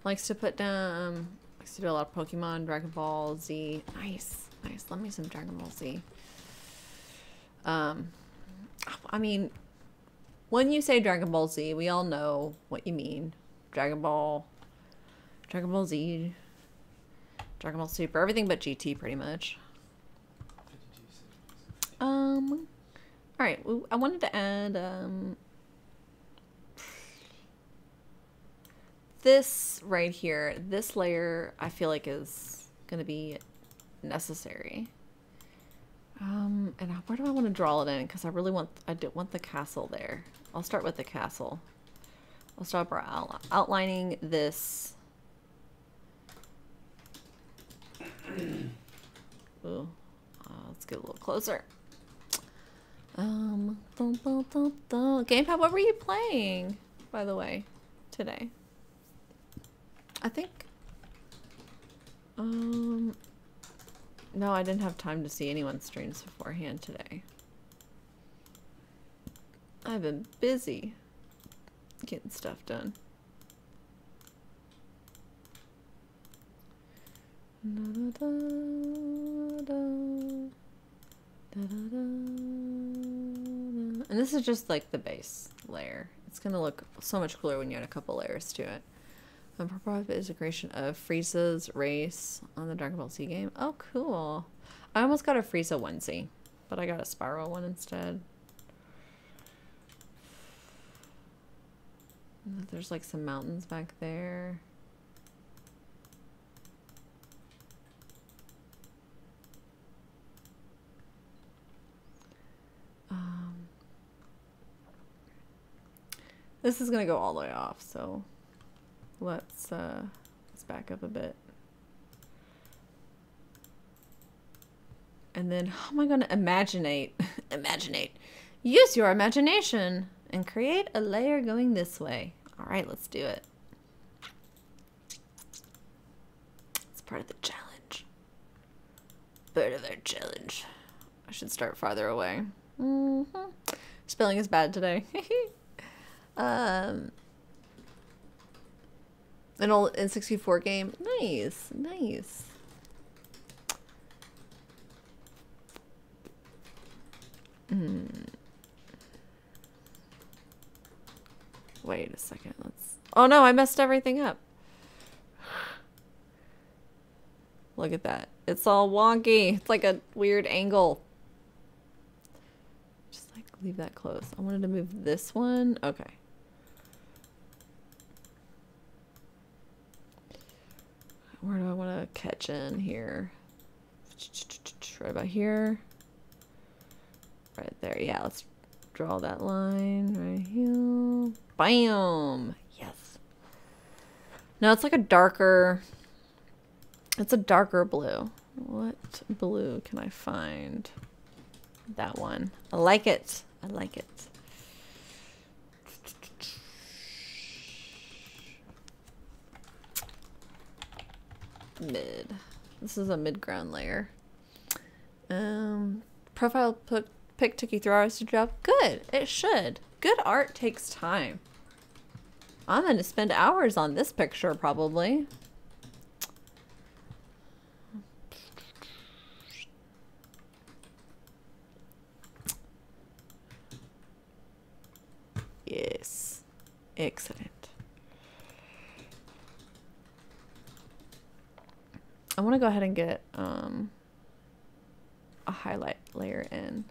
Likes to put down. Likes to do a lot of Pokemon, Dragon Ball Z. Nice. Nice. Let me some Dragon Ball Z. I mean, when you say Dragon Ball Z, we all know what you mean. Dragon Ball Z, Dragon Ball Super, everything but GT, pretty much. All right. I wanted to add this right here. This layer, I feel like, is gonna be necessary. And where do I want to draw it in? Because I really want, I do want the castle there. I'll start with the castle. I'll start by outlining this. Ooh, let's get a little closer. Gamepad, what were you playing, by the way, today? I think. No, I didn't have time to see anyone's streams beforehand today. I've been busy getting stuff done. And this is just like the base layer. It's gonna look so much cooler when you add a couple layers to it. Purple is a creation of Frieza's race on the Dragon Ball Z game. Oh, cool. I almost got a Frieza onesie, but I got a Spyro one instead. There's like some mountains back there. This is gonna go all the way off, so let's back up a bit. And then how am I gonna imaginate? Imaginate. Use your imagination and create a layer going this way. All right, let's do it. It's part of the challenge. Part of their challenge. I should start farther away. Spelling is bad today. An old N64 game. Nice, nice. Wait a second. Let's. Oh no, I messed everything up. Look at that. It's all wonky. It's like a weird angle. Just like leave that close. I wanted to move this one. Okay. Where do I want to catch in here? Right about here. Right there. Yeah, let's draw that line right here. Bam! Yes. Now it's like a darker blue. What blue can I find? That one. I like it. I like it. Mid. This is a mid-ground layer. Profile pick took you 3 hours to draw. Good. It should. Good art takes time. I'm going to spend hours on this picture, probably. Yes. Excellent. I want to go ahead and get a highlight layer in.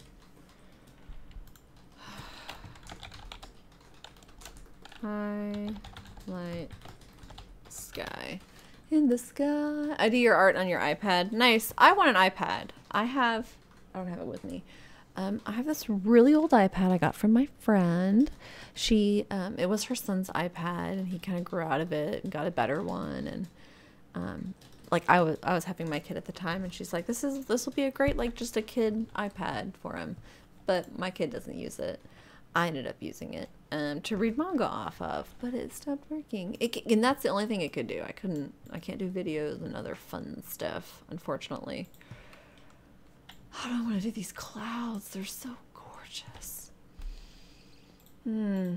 Highlight sky. In the sky. I do your art on your iPad. Nice. I want an iPad. I don't have it with me. I have this really old iPad I got from my friend. It was her son's iPad, and he kind of grew out of it and got a better one, and Like I was having my kid at the time, and she's like, this will be a great, like, just a kid iPad for him. But my kid doesn't use it. I ended up using it to read manga off of, but it stopped working. And that's the only thing it could do. I can't do videos and other fun stuff, unfortunately. I don't want to do these clouds. They're so gorgeous. Hmm.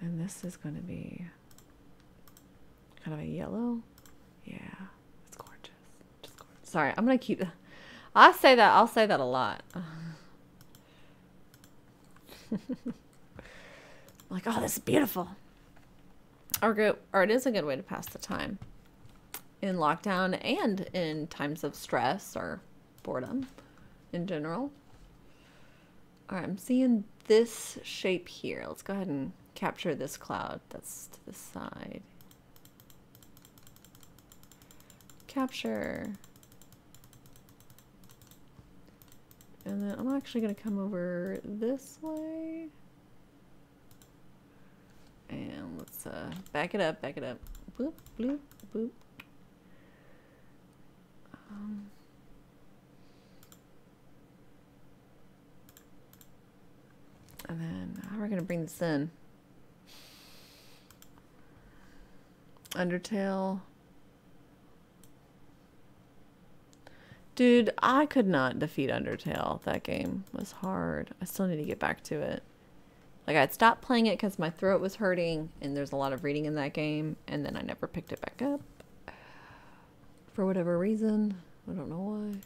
And this is going to be kind of a yellow. Yeah, it's gorgeous. Just gorgeous. Sorry, I'm going to keep... I'll say that a lot. Like, oh, this is beautiful. Or good, or it is a good way to pass the time in lockdown and in times of stress or boredom in general. All right, I'm seeing this shape here. Let's go ahead and capture this cloud that's to the side. Capture. And then I'm actually going to come over this way. And let's back it up, back it up. Boop, bloop, boop. And then how are we going to bring this in? Undertale. Dude, I could not defeat Undertale. That game was hard. I still need to get back to it. Like, I'd stopped playing it because my throat was hurting, and there's a lot of reading in that game, and then I never picked it back up. For whatever reason. I don't know why.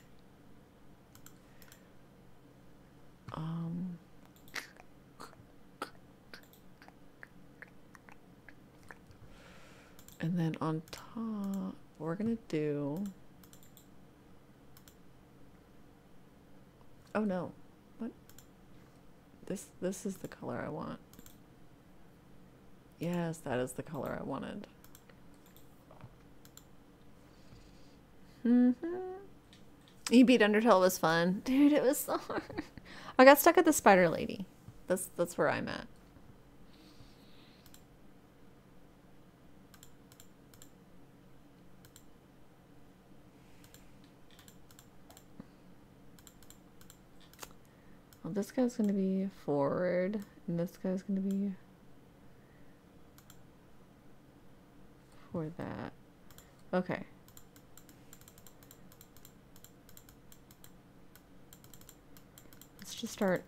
And then on top, we're gonna do... Oh no, what? This is the color I want. Yes, that is the color I wanted. You beat Undertale was fun. Dude, it was so hard. I got stuck at the spider lady. That's where I'm at. Well, this guy's going to be forward, and this guy's going to be for that. Okay. Let's just start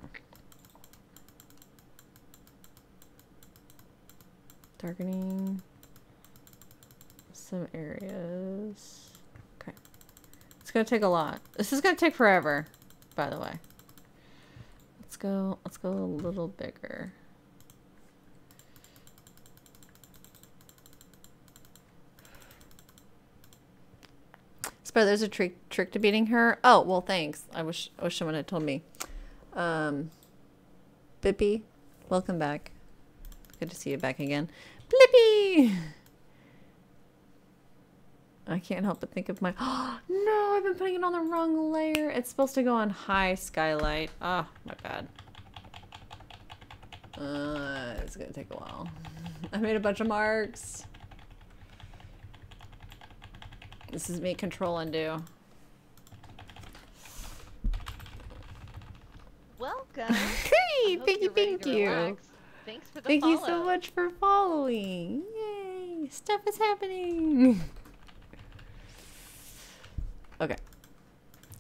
darkening some areas. Okay. It's going to take a lot. This is going to take forever, by the way. Let's go a little bigger. So there's a trick to beating her. Oh, well, thanks. I wish someone had told me. Blippi, welcome back. Good to see you back again. Blippi! I can't help but think of my... Oh, no, I've been putting it on the wrong layer. It's supposed to go on high skylight. Oh, my bad. It's going to take a while. I made a bunch of marks. This is me control undo. Welcome. Hey, thank you. Relax. Thanks for the follow. Thank you so much for following. Yay, stuff is happening. Okay.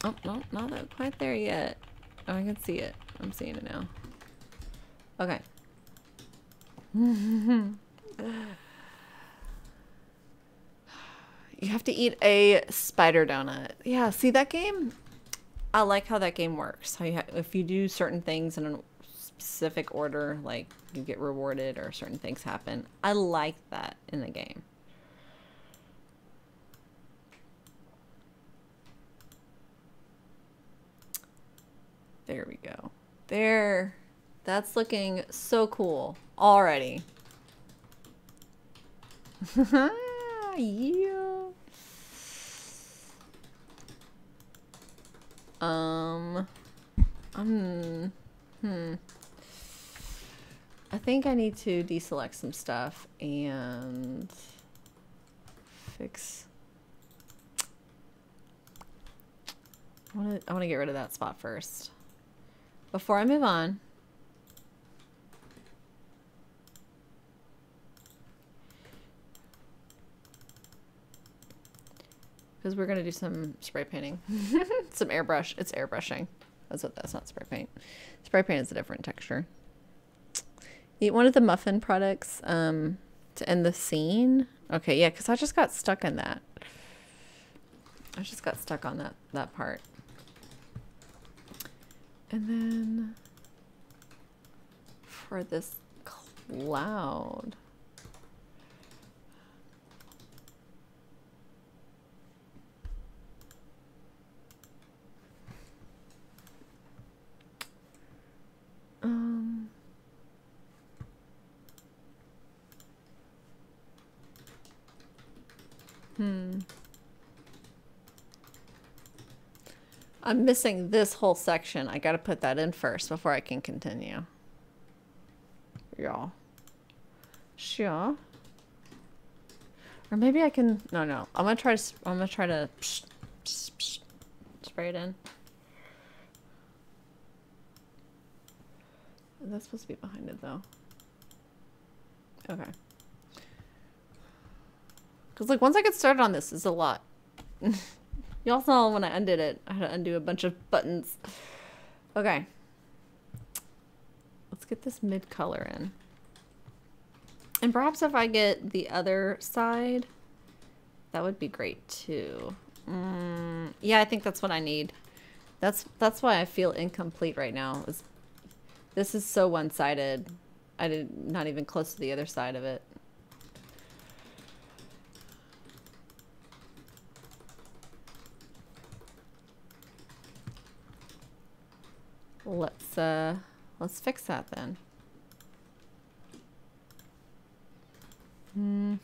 Oh, no, not quite there yet. Oh, I can see it. I'm seeing it now. Okay. You have to eat a spider donut. Yeah, see that game? I like how that game works. How you if you do certain things in a specific order, like you get rewarded or certain things happen. I like that in the game. There we go. There. That's looking so cool already. Yeah. I think I need to deselect some stuff and fix. I want to get rid of that spot first before I move on. Because we're going to do some spray painting. Some airbrush. It's airbrushing. That's not spray paint. Spray paint is a different texture. Eat one of the muffin products to end the scene. Okay, yeah, because I just got stuck in that. I just got stuck on that part. And then for this cloud... I'm missing this whole section. I gotta put that in first before I can continue. Yeah. Sure. Or maybe I can. No. I'm gonna try to spray it in. That's supposed to be behind it, though. Okay. Because, like, once I get started on this, it's a lot. Y'all saw when I undid it, I had to undo a bunch of buttons. Okay. Let's get this mid-color in. And perhaps if I get the other side, that would be great, too. Yeah, I think that's what I need. That's why I feel incomplete right now. This is so one-sided. Not even close to the other side of it. Let's fix that then. There's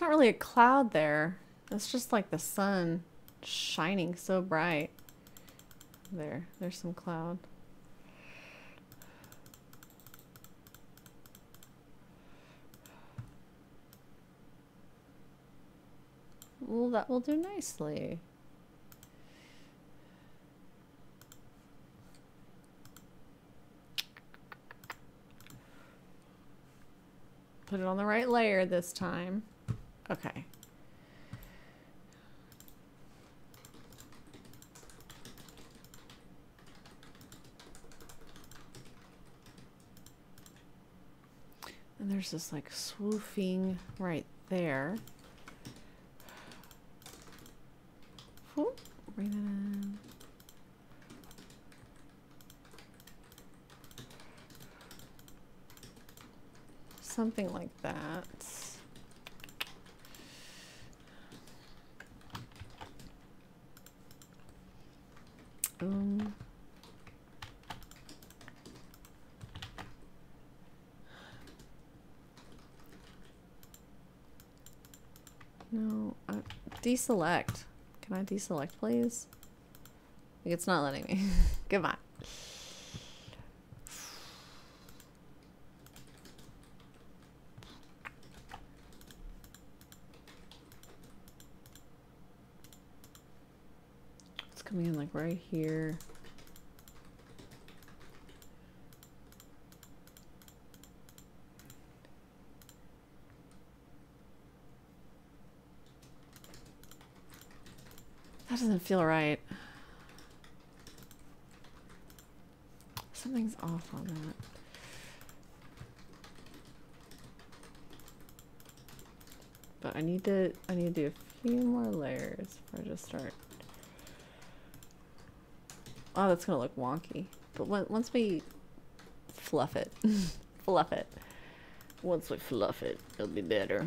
not really a cloud there. It's just like the sun shining so bright. There's some cloud. Well, that will do nicely. Put it on the right layer this time. Okay. And there's this like swooping right there. Ooh, bring that in. Something like that. No, deselect. Can I deselect, please? It's not letting me. Come on. Coming in like right here. That doesn't feel right. Something's off on that. But I need to do a few more layers before I just start. Oh, that's gonna look wonky. But once we fluff it, once we fluff it, it'll be better.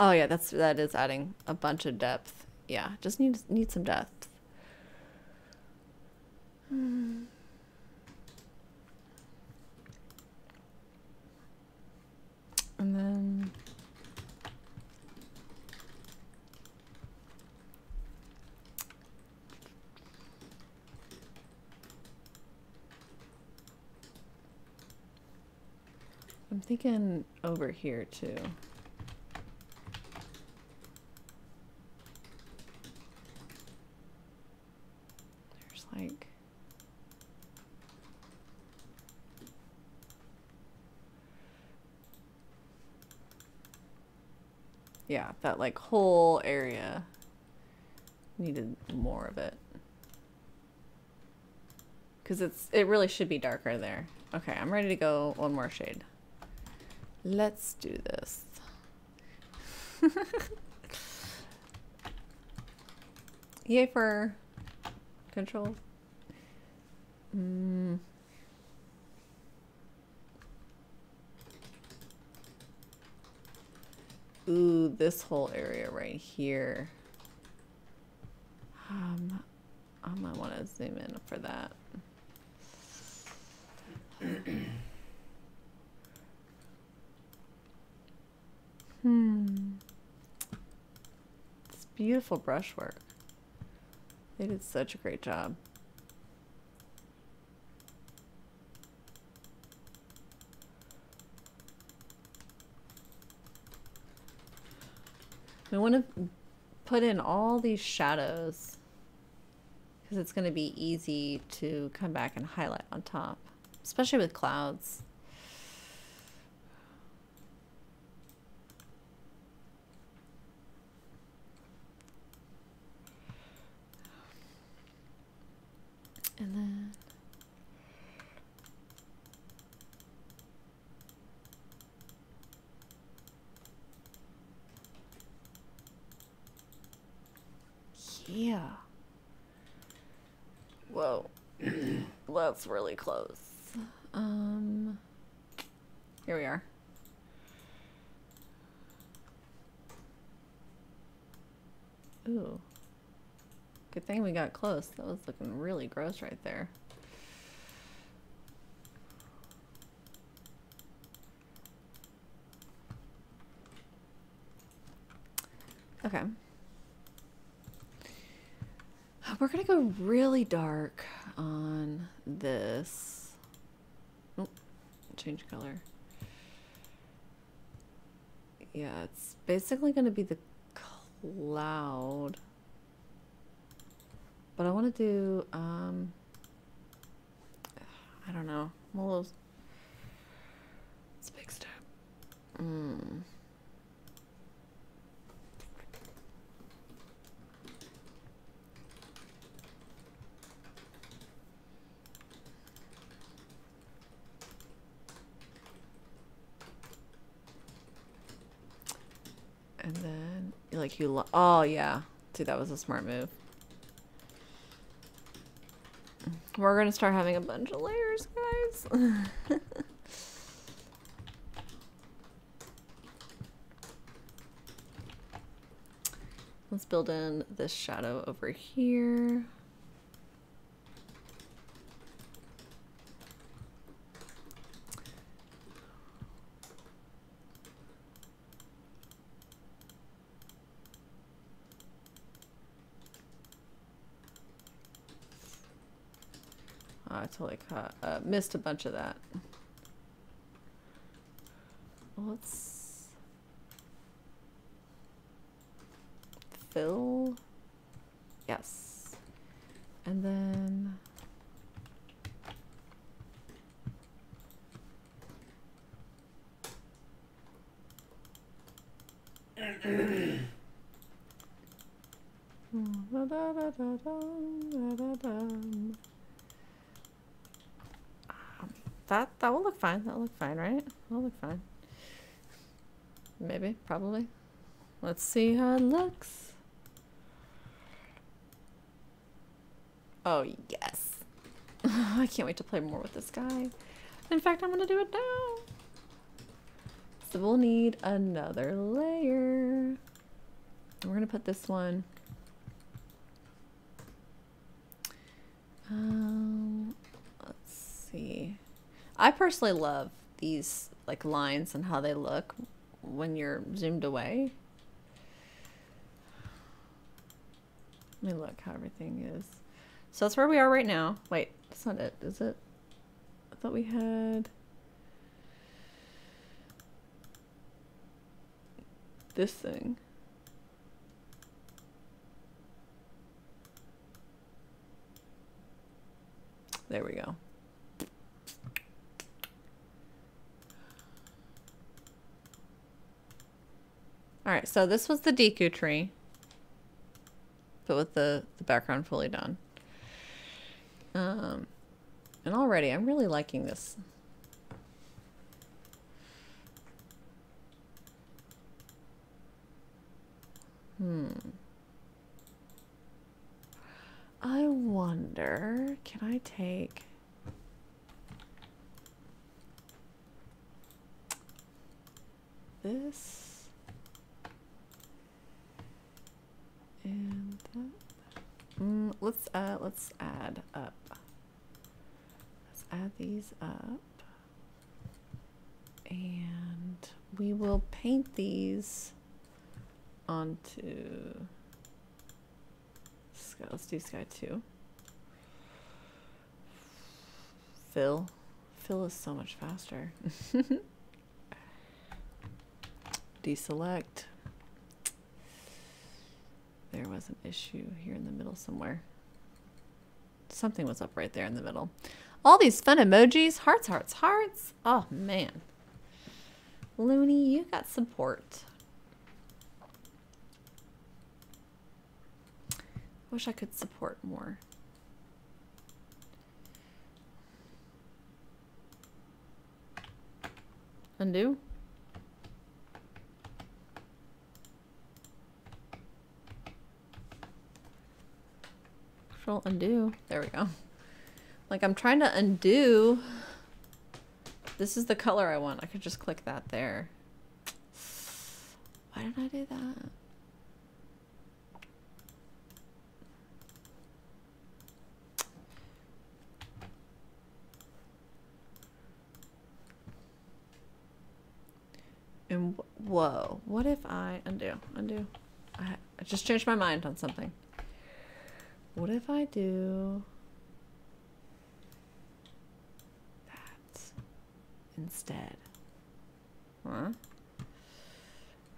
Oh yeah, that is adding a bunch of depth. Yeah, just need some depth. And then I'm thinking over here too. There's like yeah, that like whole area needed more of it. 'Cause it really should be darker there. Okay, I'm ready to go one more shade. Let's do this. Yay for control. Ooh, this whole area right here. I'm gonna want to zoom in for that. It's beautiful brushwork. They did such a great job. I want to put in all these shadows because it's going to be easy to come back and highlight on top, especially with clouds. And then yeah. Whoa. That's really close. Here we are. Ooh. Good thing we got close. That was looking really gross right there. Okay. We're gonna go really dark on this. Oh, change color. Yeah, it's basically gonna be the cloud. But I want to do, I don't know. I'm a little, it's a big step. And then, like you, oh yeah. Dude, that was a smart move. We're gonna start having a bunch of layers, guys. Let's build in this shadow over here. Totally caught, missed a bunch of that. Let's fill. Yes. And then That will look fine. That'll look fine, right? That'll look fine. Maybe, probably. Let's see how it looks. Oh, yes. I can't wait to play more with this guy. In fact, I'm gonna do it now. So we'll need another layer. We're gonna put this one Let's see. I personally love these like lines and how they look when you're zoomed away. Let me look how everything is. So that's where we are right now. Wait, that's not it, is it? I thought we had this thing. There we go. All right, so this was the Deku tree, but with the background fully done. And already I'm really liking this. I wonder, can I take... this... and that... let's add up. Let's add these up. And we will paint these onto... let's do sky 2. Fill is so much faster. Deselect. There was an issue here in the middle somewhere. Something was up right there in the middle. All these fun emojis. Hearts, hearts, hearts. Oh, man. Looney, you got support. Wish I could support more. Undo. Control undo. There we go. Like I'm trying to undo. This is the color I want. I could just click that there. Why did I do that? And whoa, what if I undo? I just changed my mind on something. What if I do that instead? Huh?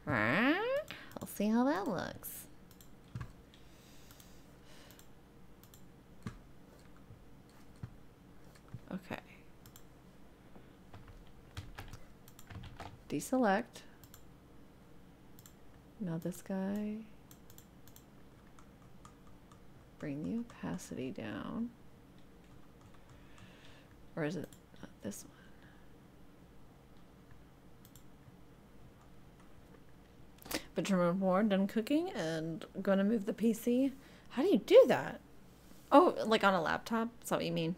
Huh? I'll see how that looks. Okay. Deselect. Now this guy, bring the opacity down. Or is it not this one? But you're more done cooking and gonna move the PC. How do you do that? Oh, like on a laptop? Is that what you mean?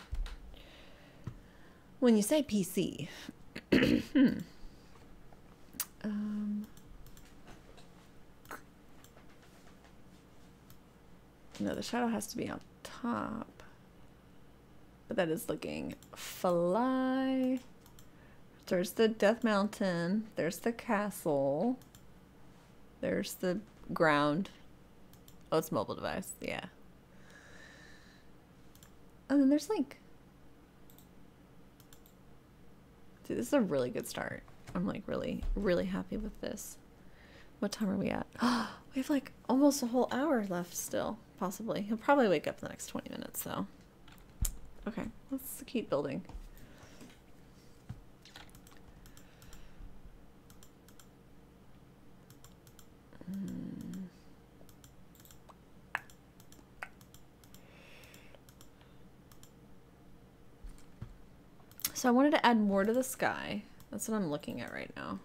When you say PC. No, the shadow has to be on top, but that is looking fly. There's the Death Mountain, there's the castle, there's the ground. Oh, it's a mobile device, yeah. And then there's Link. Dude, this is a really good start. I'm like really, really happy with this. What time are we at? Oh, we have like almost a whole hour left still, possibly. He'll probably wake up in the next 20 minutes, so. Okay, let's keep building. So I wanted to add more to the sky. That's what I'm looking at right now.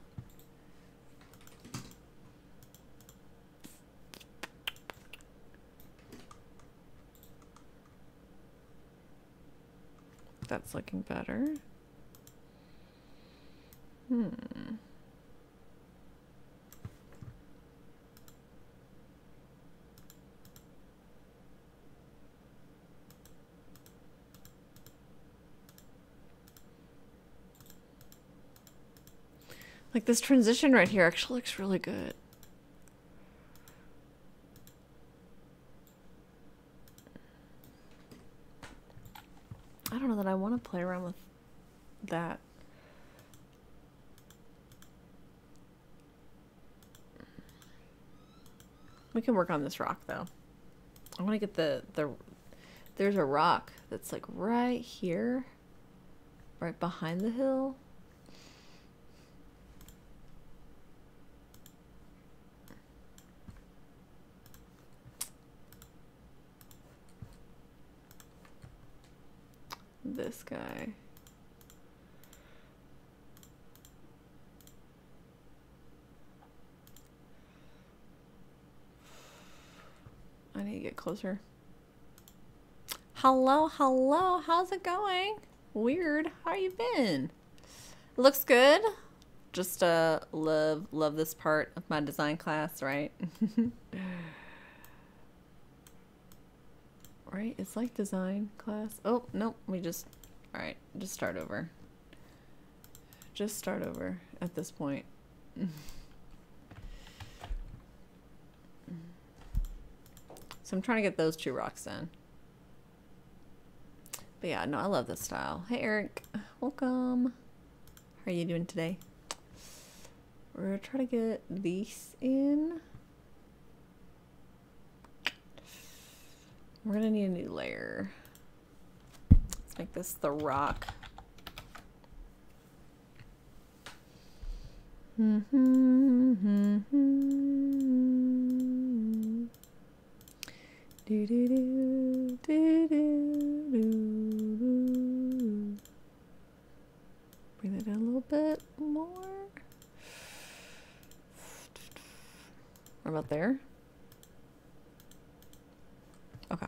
That's looking better. Like this transition right here actually looks really good. I don't know that I want to play around with that. We can work on this rock though. I want to get the there's a rock that's like right here, right behind the hill. This guy. I need to get closer. Hello, hello, how's it going? Weird, how you been? Looks good. Just love this part of my design class, right? Right, it's like design class. Oh, nope, we just, all right, just start over. Just start over at this point. So I'm trying to get those two rocks in. But yeah, no, I love this style. Hey, Eric, welcome. How are you doing today? We're gonna try to get these in. We're gonna need a new layer. Let's make this the rock. Do do do do do do. Bring that down a little bit more. What about there? Okay.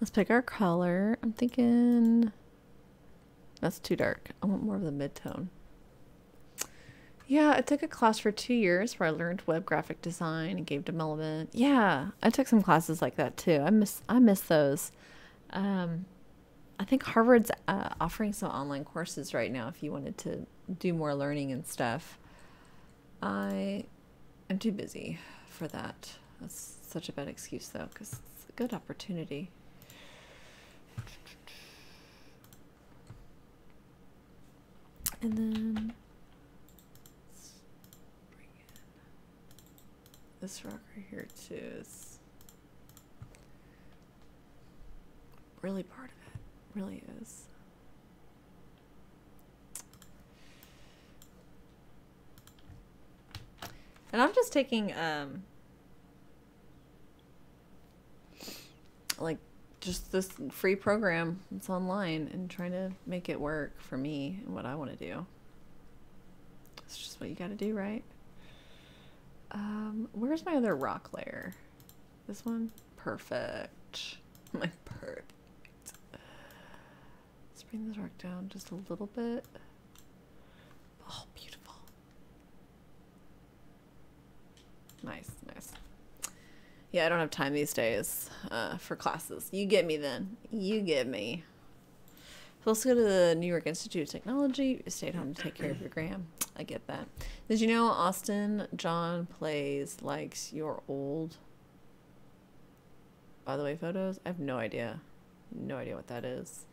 Let's pick our color. I'm thinking that's too dark. I want more of the mid-tone. Yeah, I took a class for 2 years where I learned web graphic design and game development. Yeah, I took some classes like that too. I miss those. I think Harvard's offering some online courses right now if you wanted to do more learning and stuff. I am too busy for that. That's such a bad excuse though, because it's a good opportunity. And then this rock right here too is really part of it. Really is. And I'm just taking like just this free program that's online and trying to make it work for me and what I want to do. It's just what you got to do, right? Where's my other rock layer? This one? Perfect. My perfect. Let's bring this rock down just a little bit. Oh, beautiful. Nice, nice. Yeah, I don't have time these days for classes. You get me then. You get me. So let's go to the New York Institute of Technology. Stay at home to take care of your gram. I get that. Did you know Austin John Plays likes your old by the way photos? I have no idea. No idea what that is.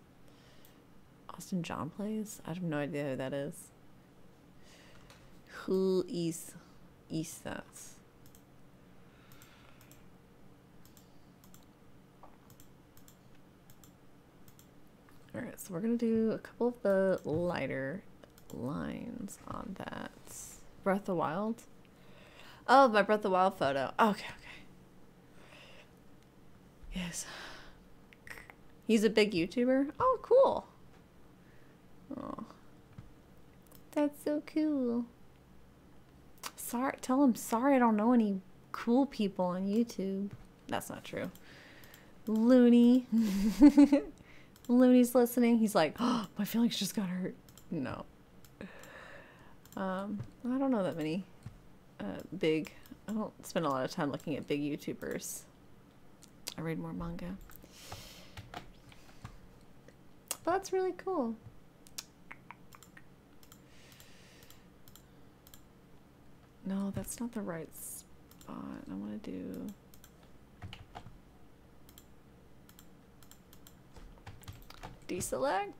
Austin John Plays? I have no idea who that is. Who is that? Alright, so we're gonna do a couple of the lighter lines on that. Breath of the Wild. Oh, my Breath of the Wild photo. Okay, okay. Yes. He's a big YouTuber. Oh, cool. Oh, that's so cool. Sorry, tell him sorry I don't know any cool people on YouTube. That's not true. Looney. Looney's listening. He's like, oh, my feelings just got hurt. No. I don't know that many big. I don't spend a lot of time looking at big YouTubers. I read more manga. But that's really cool. No, that's not the right spot. I want to do... Deselect?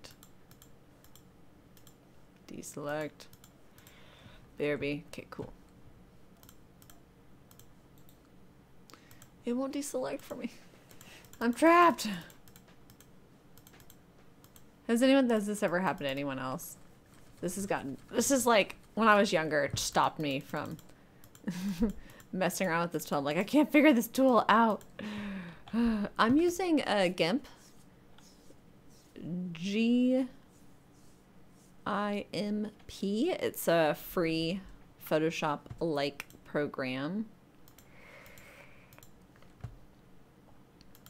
Deselect. BRB. Okay, cool. It won't deselect for me. I'm trapped! Has this ever happened to anyone else? This is like, when I was younger, it stopped me from messing around with this tool. I'm like, I can't figure this tool out. I'm using a GIMP. GIMP. It's a free Photoshop-like program.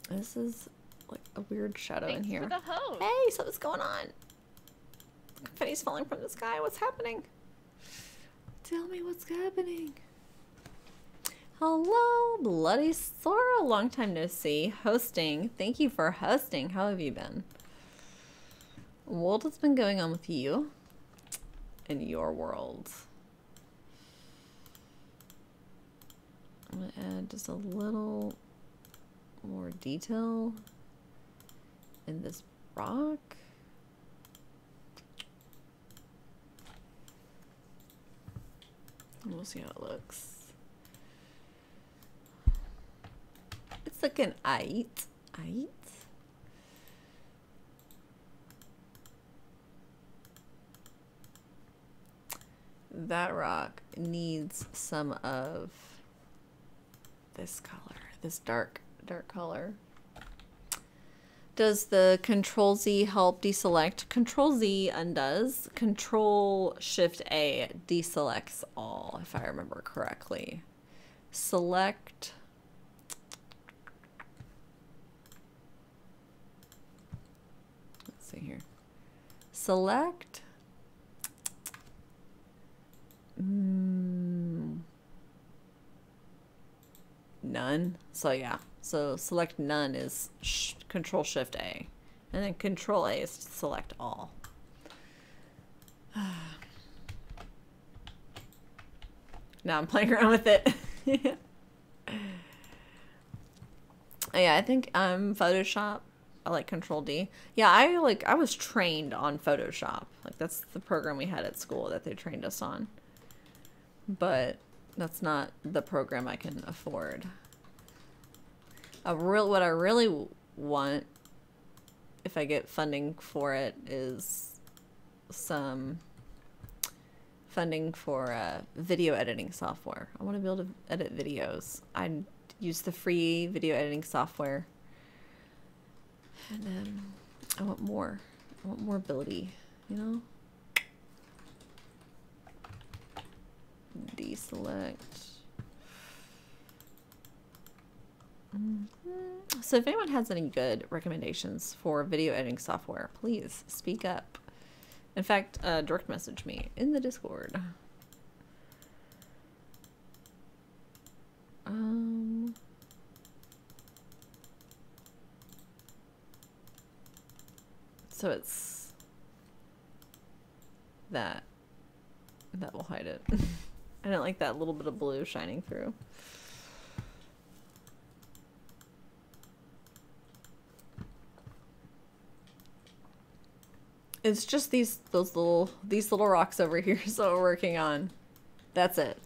This is like a weird shadow in here. Hey, so what's going on? Confetti's falling from the sky. What's happening? Tell me what's happening. Hello, Bloody Sora. Long time no see. Hosting. Thank you for hosting. How have you been? What has been going on with you in your world? I'm going to add just a little more detail in this rock. We'll see how it looks. It's looking aight. Aight. That rock needs some of this color, this dark color. Does the Control Z help deselect? Control Z undoes. Control Shift A deselects all, if I remember correctly. Select. Let's see here. Select. None. So yeah. So select none is Control Shift A, and then Control A is select all. Now I'm playing around with it. Yeah, I think Photoshop. I like Control D. Yeah, I was trained on Photoshop. Like that's the program we had at school that they trained us on. But that's not the program I can afford. What I really want, if I get funding for it, is some funding for video editing software. I want to be able to edit videos. I use the free video editing software, and I want more. I want more ability, you know? Deselect. So if anyone has any good recommendations for video editing software, please speak up. In fact, direct message me in the Discord. So it's that will hide it. I don't like that little bit of blue shining through. It's just these little rocks over here is what we're working on. That's it.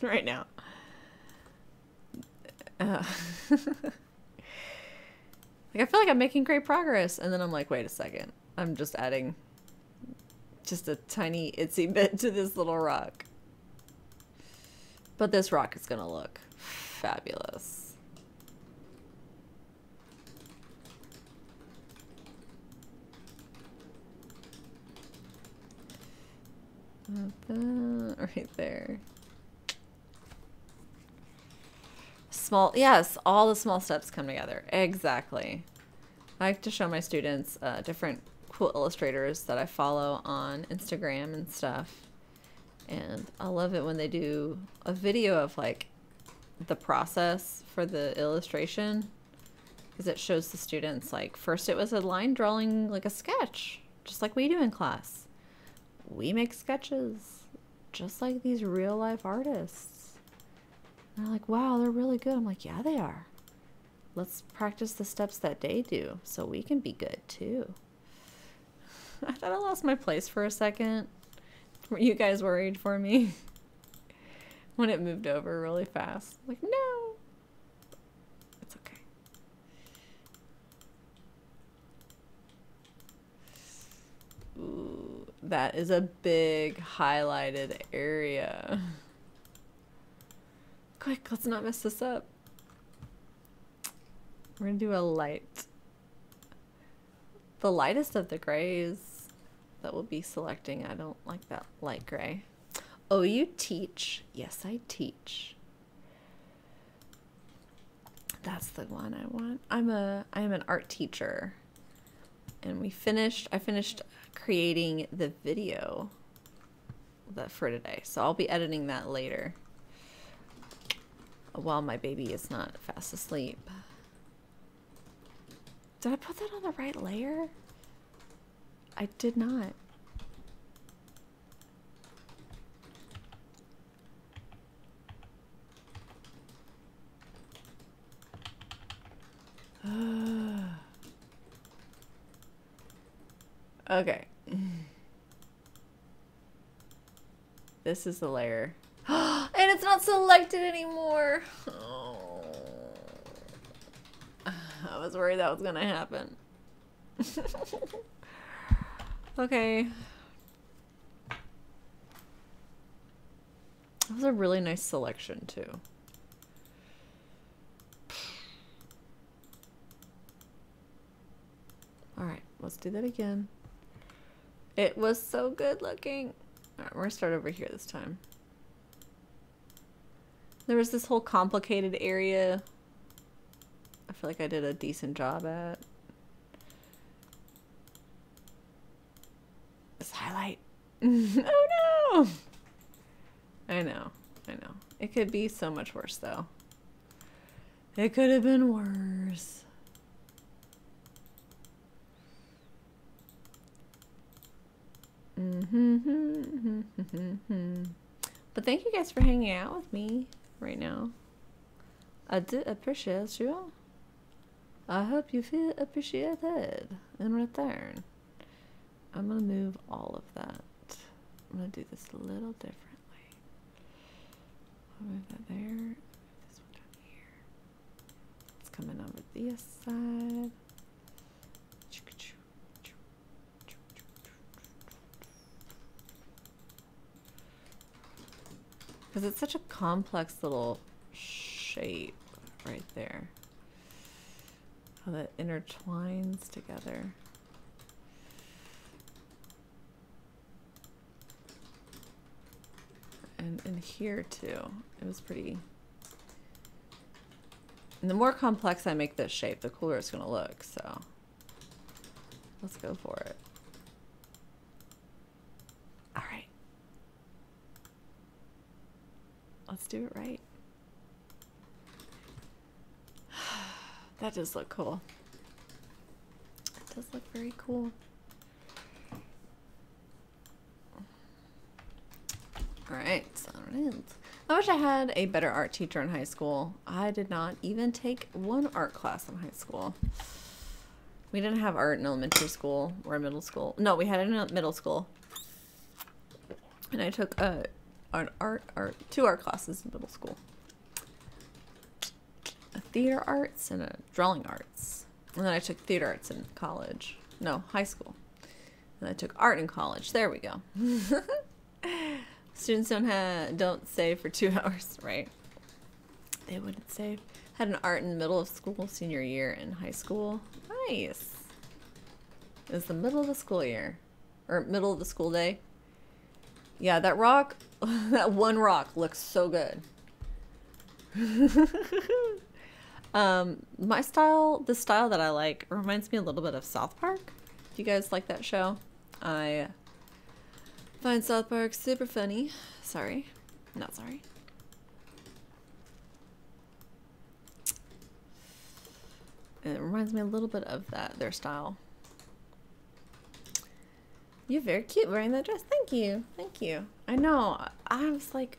Right now. Like I feel like I'm making great progress, and then I'm like, wait a second. I'm just adding just a tiny itsy bit to this little rock. But this rock is gonna look fabulous. Right there. Small, yes, all the small steps come together. Exactly. I like to show my students different cool illustrators that I follow on Instagram and stuff. And I love it when they do a video of like the process for the illustration, because it shows the students like first it was a line drawing, like a sketch, just like we do in class. We make sketches, just like these real-life artists. And they're like, wow, they're really good. I'm like, yeah, they are. Let's practice the steps that they do so we can be good too. I thought I lost my place for a second. Were you guys worried for me? When it moved over really fast. I'm like, no. It's okay. Ooh, that is a big highlighted area. Quick, let's not mess this up. We're gonna do a light. The lightest of the grays that we'll be selecting. I don't like that light gray. Oh, you teach. Yes, I teach. That's the one I want. I am an art teacher. And I finished creating the video for today. So I'll be editing that later while my baby is not fast asleep. Did I put that on the right layer? I did not. Okay. This is the layer. And it's not selected anymore. Oh. I was worried that was gonna happen. Okay. That was a really nice selection too. Alright, let's do that again. It was so good looking. Alright, we're gonna start over here this time. There was this whole complicated area I feel like I did a decent job at. This highlight. Oh no! I know. It could be so much worse though. It could have been worse. But thank you guys for hanging out with me right now. I do appreciate you. I hope you feel appreciated in return. I'm gonna move all of that. I'm gonna do this a little differently. I'll move that there. Move this one down here. It's coming over this side. Because it's such a complex little shape right there. How that intertwines together. And in here too. It was pretty... And the more complex I make this shape, the cooler it's going to look, so... Let's go for it. Alright. Let's do it right. That does look cool. It does look very cool. All right. I wish I had a better art teacher in high school. I did not even take one art class in high school. We didn't have art in elementary school or middle school. No, we had it in middle school. And I took two art classes in middle school. Theater arts and drawing arts. And then I took theater arts in college. No, high school. And I took art in college. There we go. Students don't save for 2 hours, right? They wouldn't save. Had an art in the middle of school, senior year in high school. Nice. It was the middle of the school year. Or middle of the school day. Yeah, that rock, that one rock looks so good. The style that I like reminds me a little bit of South Park. Do you guys like that show? I find South Park super funny. Sorry. Not sorry. And it reminds me a little bit of that, their style. You're very cute wearing that dress. Thank you. I know. I was like,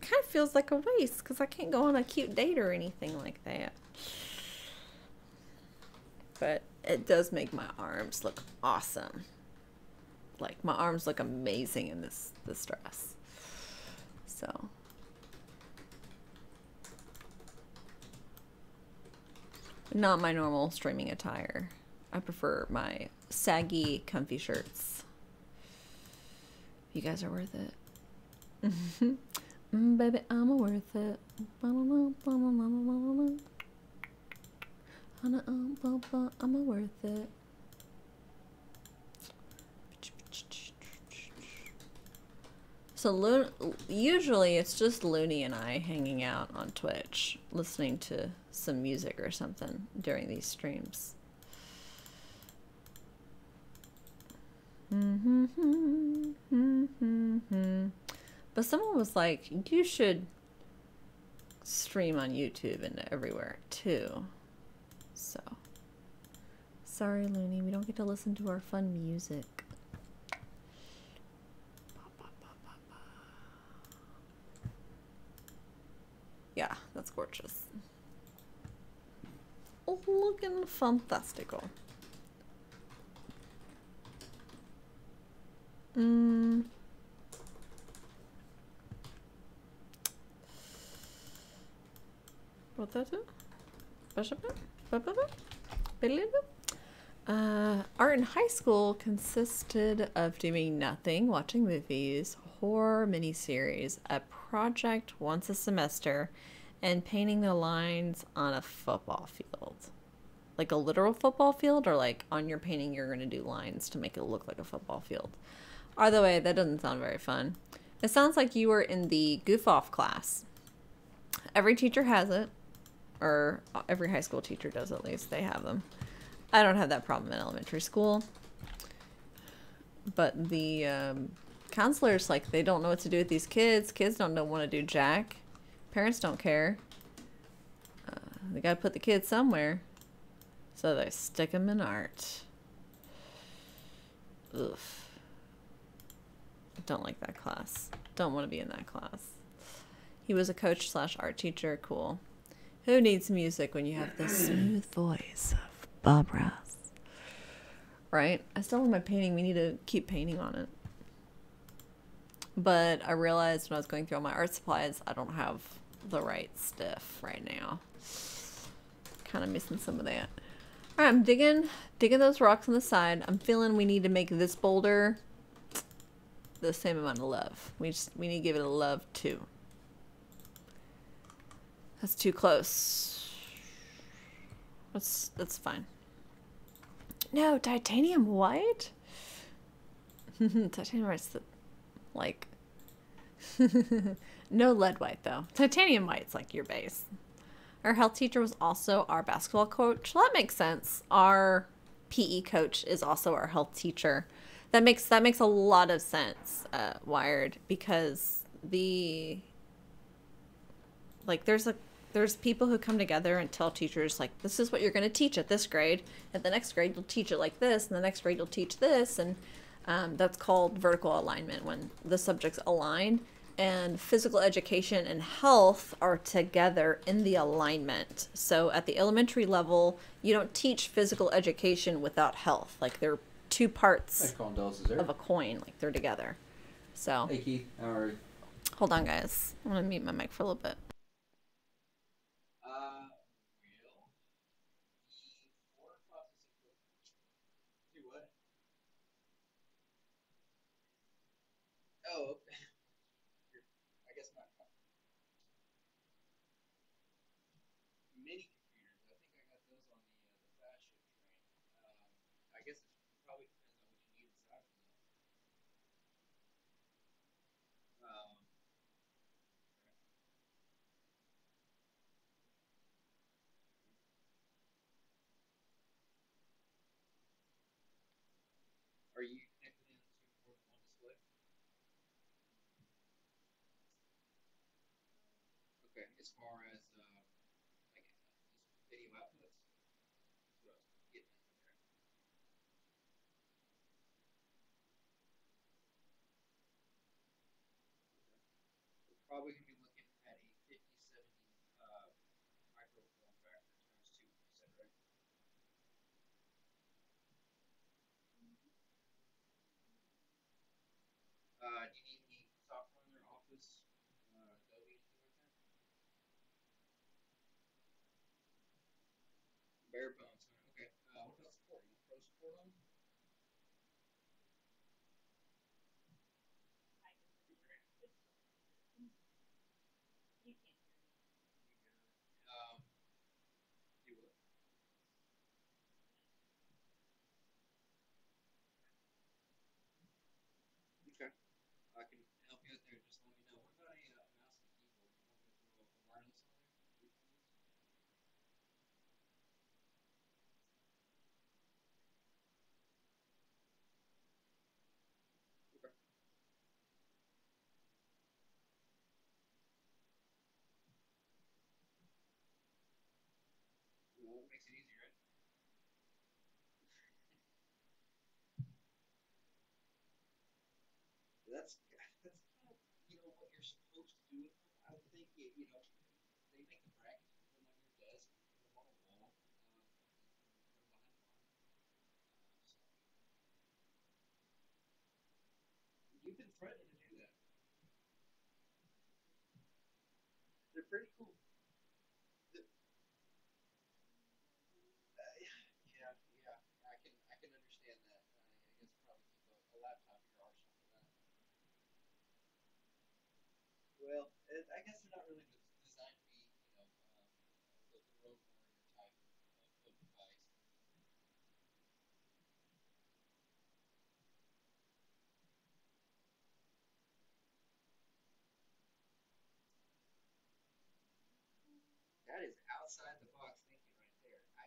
kind of feels like a waste because I can't go on a cute date or anything like that. But it does make my arms look awesome. Like, my arms look amazing in this dress. So. Not my normal streaming attire. I prefer my saggy, comfy shirts. You guys are worth it. Baby, I'm worth it. I'm worth it. So usually it's just Looney and I hanging out on Twitch, listening to some music or something during these streams. But someone was like, you should stream on YouTube and everywhere too. So, sorry Looney, we don't get to listen to our fun music. Yeah, that's gorgeous. Oh, looking fantastical. What's that do? Art in high school consisted of doing nothing, watching movies, horror miniseries, a project once a semester, and painting the lines on a football field. Like a literal football field, or like on your painting you're going to do lines to make it look like a football field. Either way, that doesn't sound very fun. It sounds like you were in the goof-off class. Every teacher has it, or every high school teacher does, at least. They have them. I don't have that problem in elementary school. But the counselors, like, they don't know what to do with these kids. Kids don't want to do jack. Parents don't care. They gotta put the kids somewhere. So they stick them in art. Oof. Don't like that class. Don't want to be in that class. He was a coach/art teacher. Cool. Who needs music when you have the smooth voice of Bob Ross? Right? I still have my painting. We need to keep painting on it. But I realized when I was going through all my art supplies, I don't have the right stuff right now. Kind of missing some of that. All right, I'm digging those rocks on the side. I'm feeling we need to make this boulder the same amount of love. We need to give it a love too. That's too close. That's fine. No, titanium white? Titanium white's the, like, no lead white though. Titanium white's like your base. Our health teacher was also our basketball coach. Well, that makes sense. Our PE coach is also our health teacher. That makes a lot of sense, Wired, because the, like, there's people who come together and tell teachers, like, this is what you're going to teach at this grade. At the next grade, you'll teach it like this. And the next grade, you'll teach this. And that's called vertical alignment, when the subjects align. And physical education and health are together in the alignment. So at the elementary level, you don't teach physical education without health. Like, they're two parts of a coin. Like, they're together. So, hey Keith, how are you? Hold on, guys. I'm going to mute my mic for a little bit. Oh, I guess not. Mini computers. I think I got those on the fashion train. I guess it probably depends on what you need inside of them. Are you connected in to more than one display? Okay, as far as like video outputs, so getting that there. We're probably gonna be looking at any software in their office, Adobe, anything like that? Bare bones. Okay. What about support? You pro support on? You can't hear me. You would. Okay. I can help you out there. Just let me know. What about a mouse and keyboard? You want me to throw a wireless on there? Makes it easier, right? That's kind of, you know, what you're supposed to do with them. I would think, you know, they make the brackets put them on your desk, put them on a wall, put them behind the line. So. You've been threatening to do that. They're pretty cool. Yeah, I can understand that. I guess probably keep a laptop in your arsenal for that. Well, I guess they're not really designed to be, you know, the road warrior type of device. That is outside the box thinking right there. I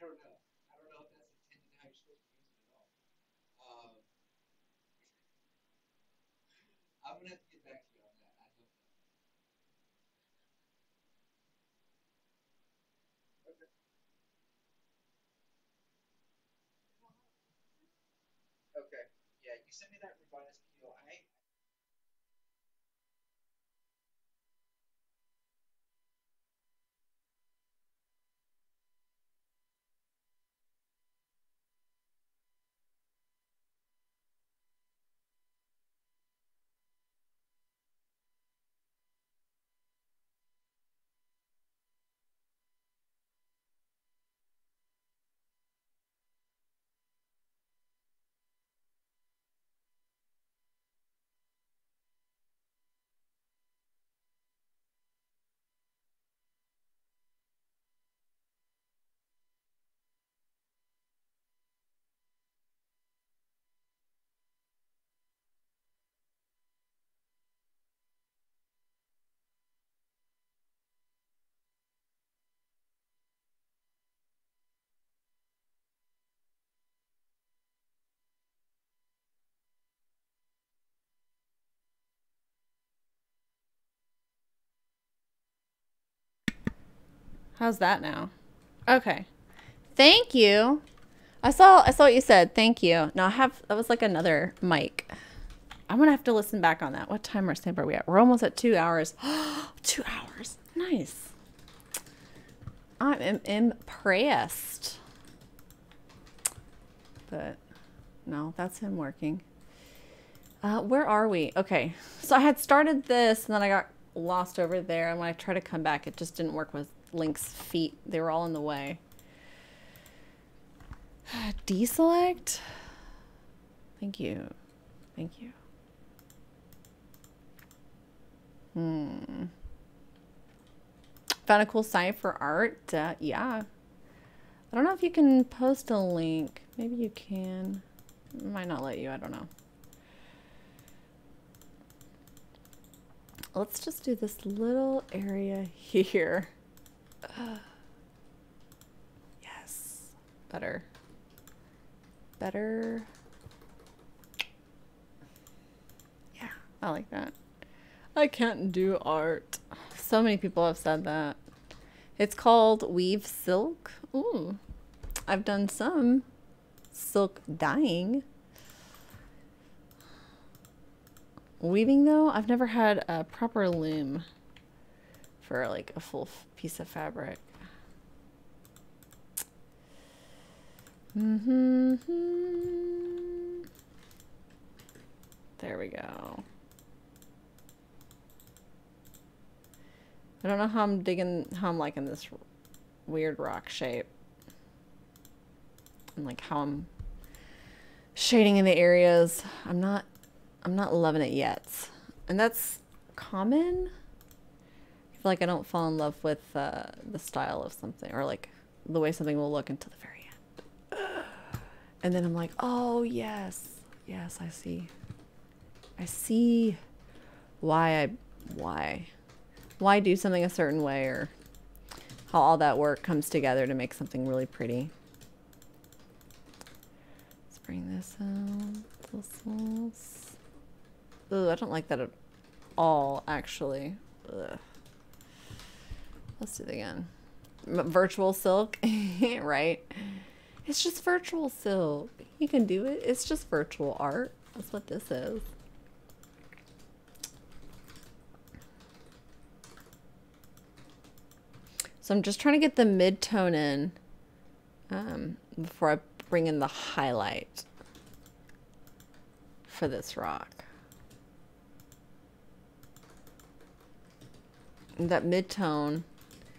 don't know. I don't know if that's intended how you're supposed to use it at all. I'm going to have to get back to you on that. I don't know. Okay. Okay. Yeah, you sent me that revised POI. How's that now? Okay. Thank you. I saw what you said. Thank you. Now I have, that was like another mic. I'm going to have to listen back on that. What time or stamp are we at? We're almost at 2 hours. 2 hours. Nice. I am impressed. But no, that's him working. Where are we? Okay. So I had started this and then I got lost over there. And when I tried to come back, it just didn't work with Link's feet. They were all in the way. Deselect? Thank you. Thank you. Found a cool site for art? Yeah. I don't know if you can post a link. Maybe you can. Might not let you. I don't know. Let's just do this little area here. Yes, better. Yeah, I like that. I can't do art. So many people have said that. It's called weave silk. Ooh, I've done some silk dyeing. Weaving though, I've never had a proper loom for like a full piece of fabric. There we go. I don't know how I'm liking this weird rock shape. And like how I'm shading in the areas. I'm not loving it yet. And that's common. I feel like I don't fall in love with the style of something, or like the way something will look until the very end. And then I'm like, oh yes, yes, I see. I see why do something a certain way, or how all that work comes together to make something really pretty. Let's bring this out. Thistles. Ooh, I don't like that at all, actually. Ugh. Let's do it again. Virtual silk, right? It's just virtual silk. You can do it. It's just virtual art. That's what this is. So I'm just trying to get the mid-tone in before I bring in the highlight for this rock. And that mid-tone,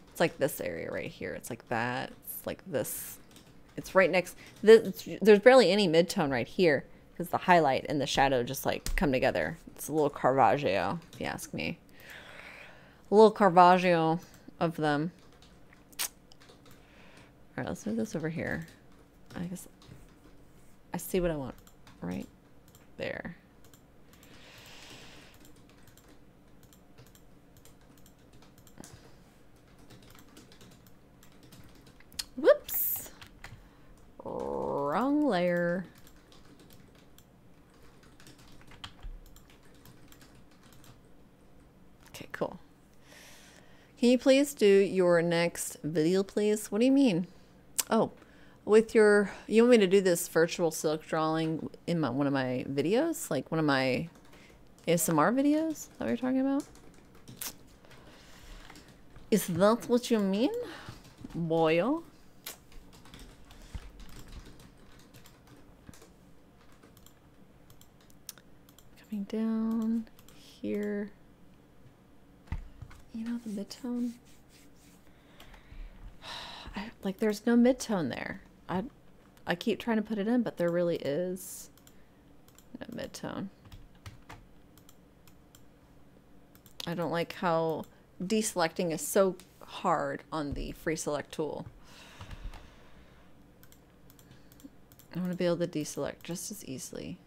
it's like this area right here. It's like that, it's like this. It's right next, there's barely any mid-tone right here because the highlight and the shadow just like come together. It's a little Caravaggio, if you ask me. A little Caravaggio of them. All right, let's move this over here. I guess I see what I want right there. Whoops. Wrong layer. Okay, cool. Can you please do your next video, please? What do you mean? Oh, you want me to do this virtual silk drawing in one of my videos? Like one of my ASMR videos? Is that what you're talking about? Is that what you mean? Boyo. Coming down here. You know, the mid-tone? Like, there's no mid-tone there. I keep trying to put it in, but there really is no mid-tone. I don't like how deselecting is so hard on the free select tool. I want to be able to deselect just as easily.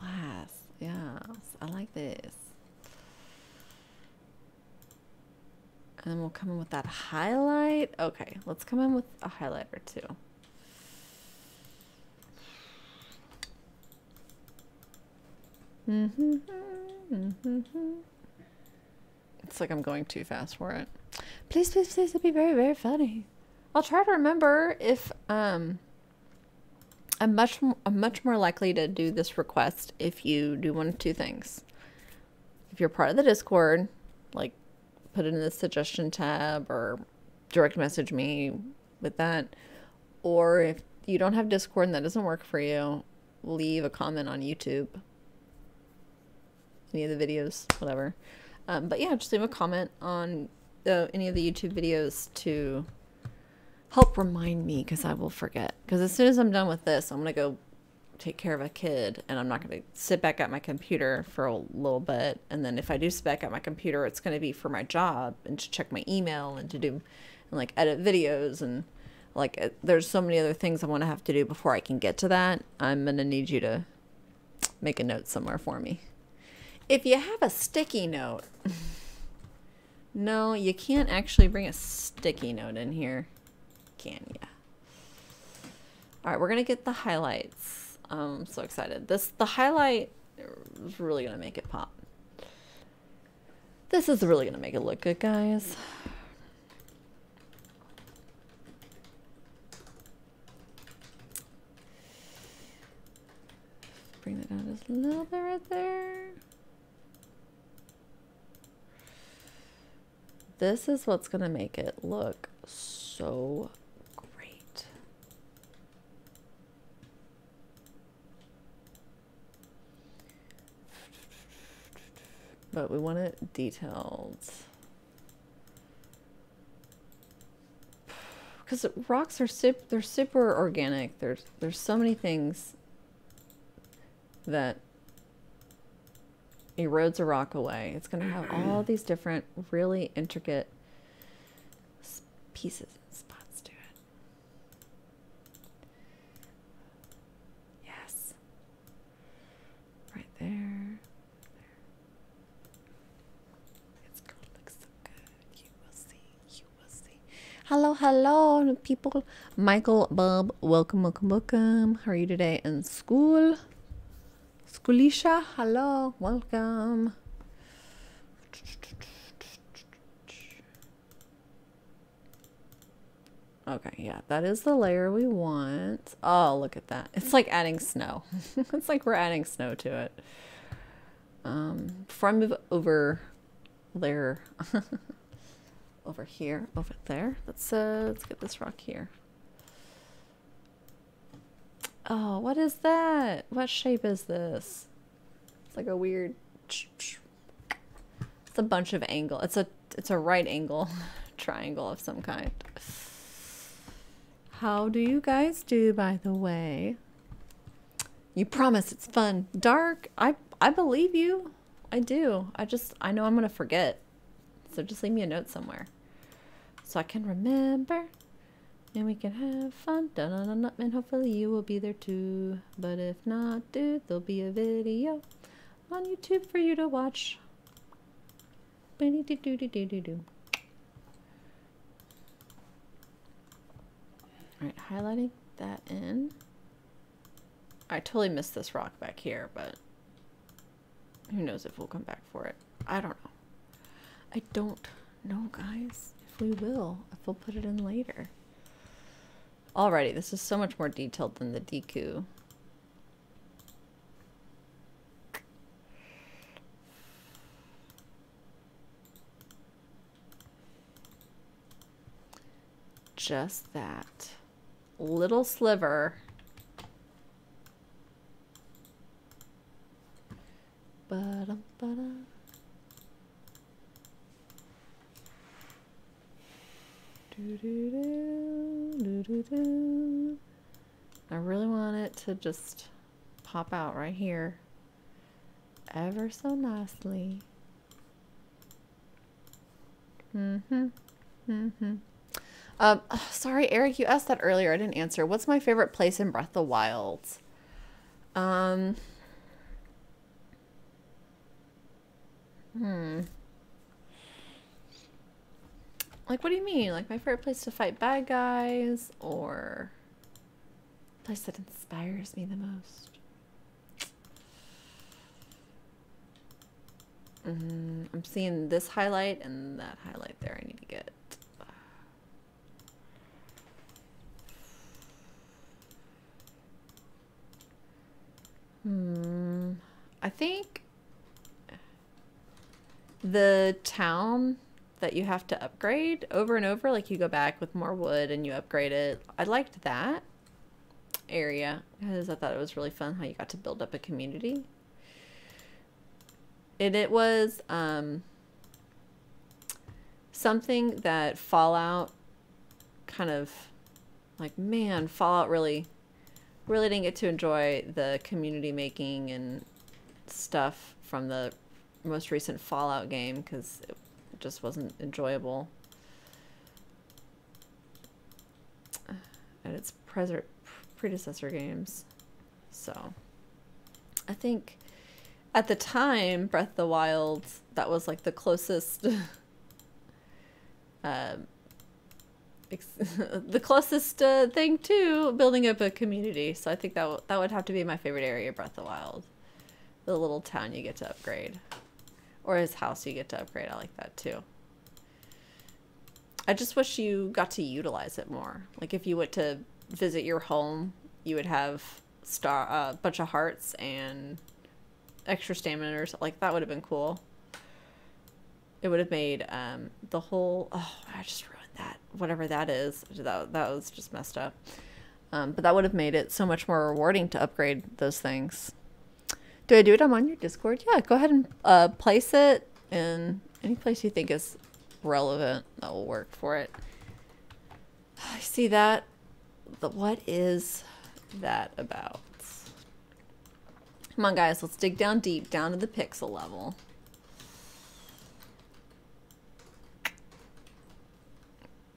Yes, yes, I like this. And then we'll come in with that highlight. Okay, let's come in with a highlight or two. It's like I'm going too fast for it. Please, please, please, that'd be very, very funny. I'll try to remember if, I'm much more likely to do this request if you do one of two things. If you're part of the Discord, like put it in the suggestion tab or direct message me with that. Or if you don't have Discord and that doesn't work for you, leave a comment on YouTube. Any of the videos, whatever. But yeah, just leave a comment on any of the YouTube videos to help remind me, because I will forget. Because as soon as I'm done with this, I'm going to go take care of a kid, and I'm not going to sit back at my computer for a little bit. And then if I do sit back at my computer, it's going to be for my job and to check my email and to do and like edit videos. And like there's so many other things I want to have to do before I can get to that. I'm going to need you to make a note somewhere for me. If you have a sticky note. No, you can't actually bring a sticky note in here. Can ya? All right, we're gonna get the highlights. I'm so excited. The highlight is really gonna make it pop. This is really gonna make it look good, guys. Bring that down just a little bit right there. This is what's gonna make it look so good. So but we want it detailed. Because rocks are they're super organic. There's so many things that erodes a rock away. It's going to have all these different really intricate pieces and spots to it. Yes. Right there. It's going to look so good. You will see. You will see. Hello, hello, people. Michael, Bob, welcome, welcome, welcome. How are you today in school? Schoolisha, hello, welcome. Okay, yeah, that is the layer we want. Oh, look at that. It's like adding snow. It's like we're adding snow to it. Before I move over layer, over here, over there, let's get this rock here. Oh, what is that? What shape is this? It's like a weird, it's a bunch of angle. It's a right angle triangle of some kind. How do you guys do, by the way? You promise it's fun. Dark, I believe you. I do. I know I'm going to forget. So just leave me a note somewhere so I can remember and we can have fun. Dun, dun, dun, dun, and hopefully you will be there too. But if not, dude, there'll be a video on YouTube for you to watch. Alright, highlighting that in. I totally missed this rock back here, but who knows if we'll come back for it. I don't know. I don't know, guys, if we will, if we'll put it in later. Alrighty, this is so much more detailed than the Deku. Just that little sliver. Ba-dum-ba-dum. I really want it to just pop out right here ever so nicely. Sorry, Eric, you asked that earlier. I didn't answer. What's my favorite place in Breath of the Wild? Like, what do you mean? Like, my favorite place to fight bad guys, or place that inspires me the most? I'm seeing this highlight and that highlight there I need to get. I think the town that you have to upgrade over and over, like you go back with more wood and you upgrade it. I liked that area because I thought it was really fun how you got to build up a community. And it was something that Fallout kind of, like, man, Fallout really didn't get to enjoy the community making and stuff from the most recent Fallout game because it just wasn't enjoyable at its predecessor games. So I think at the time Breath of the Wild, that was like the closest thing to building up a community. So I think that would have to be my favorite area of Breath of the Wild. The little town you get to upgrade. Or his house you get to upgrade. I like that too. I just wish you got to utilize it more. Like if you went to visit your home, you would have a bunch of hearts and extra stamina or something. Like that would have been cool. It would have made the whole... Oh, I just ruined that. Whatever that is. That was just messed up. But that would have made it so much more rewarding to upgrade those things. Do I do it? I'm on your Discord. Yeah, go ahead and place it in any place you think is relevant that will work for it. I see that. But what is that about? Come on, guys. Let's dig down deep, down to the pixel level.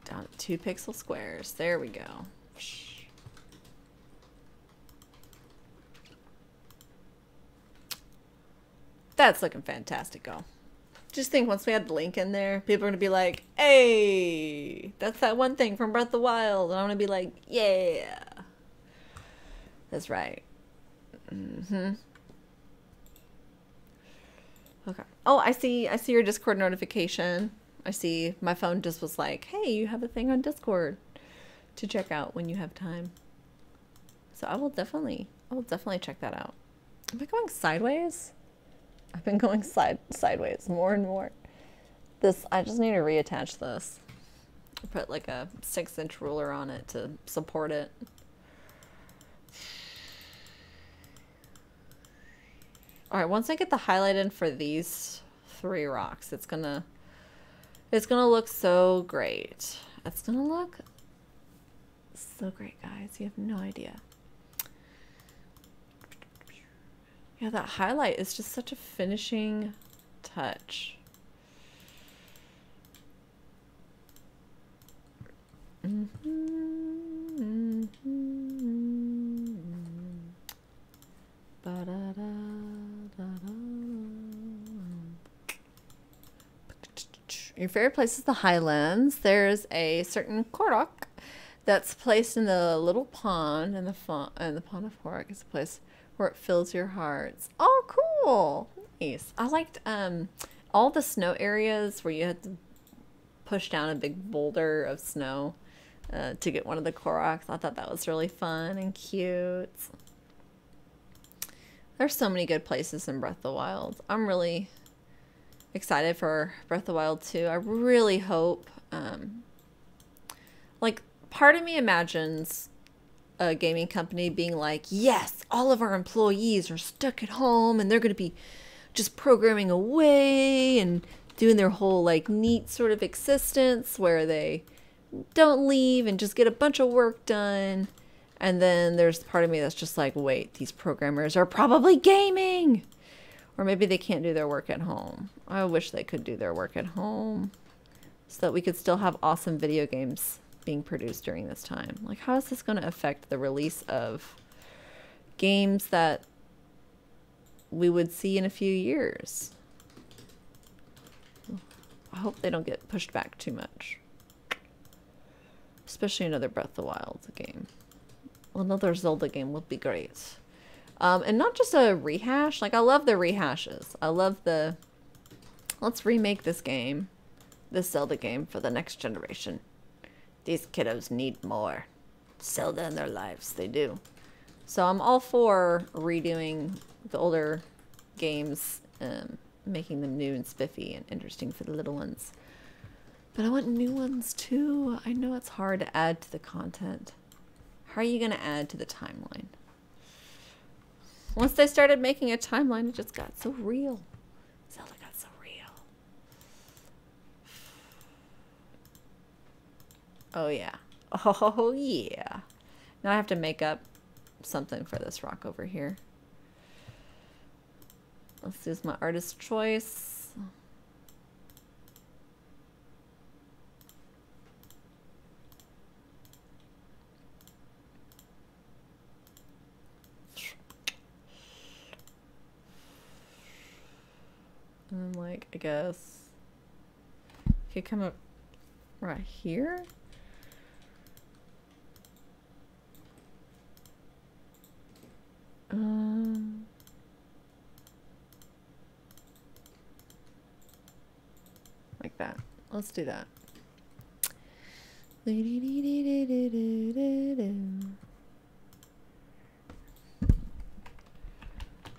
Down to 2 pixel squares. There we go. That's looking fantastic, y'all. Just think, once we had Link in there, people are going to be like, hey, that's that one thing from Breath of the Wild. And I'm going to be like, yeah. That's right. Mm-hmm. Okay. Oh, I see your Discord notification. I see my phone just was like, hey, you have a thing on Discord to check out when you have time. So I will definitely check that out. Am I going sideways? I've been going sideways more and more. This, I just need to reattach this. Put like a 6-inch ruler on it to support it. All right, once I get the highlight in for these 3 rocks, it's gonna look so great. It's gonna look so great, guys. You have no idea. Yeah, that highlight is just such a finishing touch. Your favorite place is the Highlands. There's a certain Korok that's placed in the little pond, and the pond of Korok is a place where it fills your hearts. Oh, cool. Nice. I liked all the snow areas where you had to push down a big boulder of snow to get one of the Koroks. I thought that was really fun and cute. There's so many good places in Breath of the Wild. I'm really excited for Breath of the Wild 2. I really hope, like, part of me imagines a gaming company being like, yes, all of our employees are stuck at home and they're going to be just programming away and doing their whole like neat sort of existence where they don't leave and just get a bunch of work done. And then there's part of me that's just like, wait, these programmers are probably gaming, or maybe they can't do their work at home. I wish they could do their work at home so that we could still have awesome video games being produced during this time. Like, how is this going to affect the release of games that we would see in a few years? I hope they don't get pushed back too much. Especially another Breath of the Wild game. Another Zelda game would be great. And not just a rehash. Like, I love the rehashes. I love the, let's remake this game, this Zelda game for the next generation. These kiddos need more Zelda in their lives. They do. So I'm all for redoing the older games, making them new and spiffy and interesting for the little ones. But I want new ones too. I know it's hard to add to the content. How are you going to add to the timeline? Once they started making a timeline, it just got so real. Zelda got so real. Oh yeah. Oh yeah. Now I have to make up something for this rock over here. Let's use my artist choice. And then, like, I guess you could come up right here. Like that. Let's do that.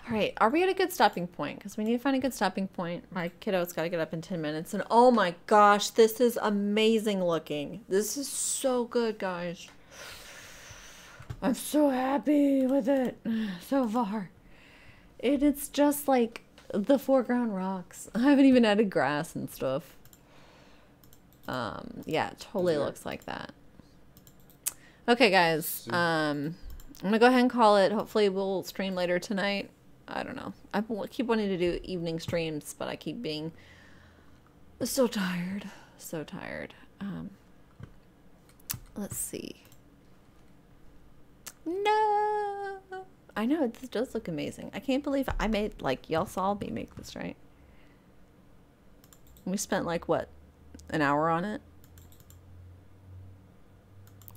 All right, are we at a good stopping point? Because we need to find a good stopping point. My kiddo's got to get up in 10 minutes. And oh my gosh, this is amazing looking. This is so good, guys. I'm so happy with it so far. And it's just like the foreground rocks. I haven't even added grass and stuff. Yeah, it totally looks like that. Okay, guys. I'm gonna go ahead and call it. Hopefully we'll stream later tonight. I don't know. I keep wanting to do evening streams, but I keep being so tired. So tired. Let's see. No! I know, this does look amazing. I can't believe I made, like, y'all saw me make this, right? We spent, like, what? An hour on it?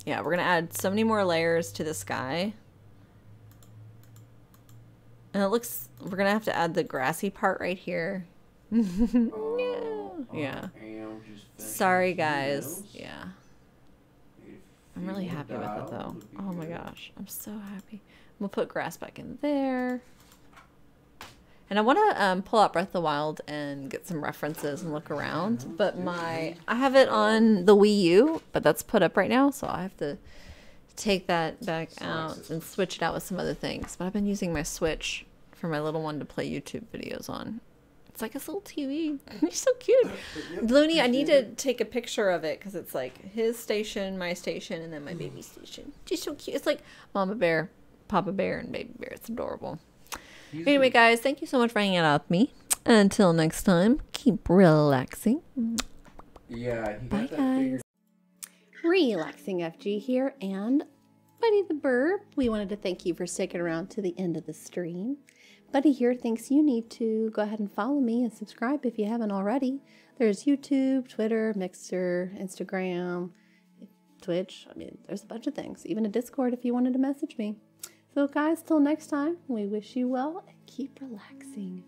Yeah, we're gonna add so many more layers to the sky. And it looks, we're gonna have to add the grassy part right here. Yeah. Sorry, guys. Yeah. I'm really happy with it, though. Oh my gosh, I'm so happy. We'll put grass back in there. And I want to pull out Breath of the Wild and get some references and look around. But I have it on the Wii U, but that's put up right now. So I have to take that back out and switch it out with some other things. But I've been using my Switch for my little one to play YouTube videos on. It's like his little TV. He's so cute. Looney, I need to take a picture of it because it's like his station, my station, and then my baby station. She's so cute. It's like Mama Bear, Papa Bear, and Baby Bear. It's adorable. Anyway, guys, thank you so much for hanging out with me. Until next time, keep relaxing. Yeah, bye, guys. Relaxing FG here, and Buddy the Burb. We wanted to thank you for sticking around to the end of the stream. Buddy here thinks you need to go ahead and follow me and subscribe if you haven't already. There's YouTube, Twitter, Mixer, Instagram, Twitch. I mean, there's a bunch of things. Even a Discord if you wanted to message me. So guys, till next time, we wish you well and keep relaxing.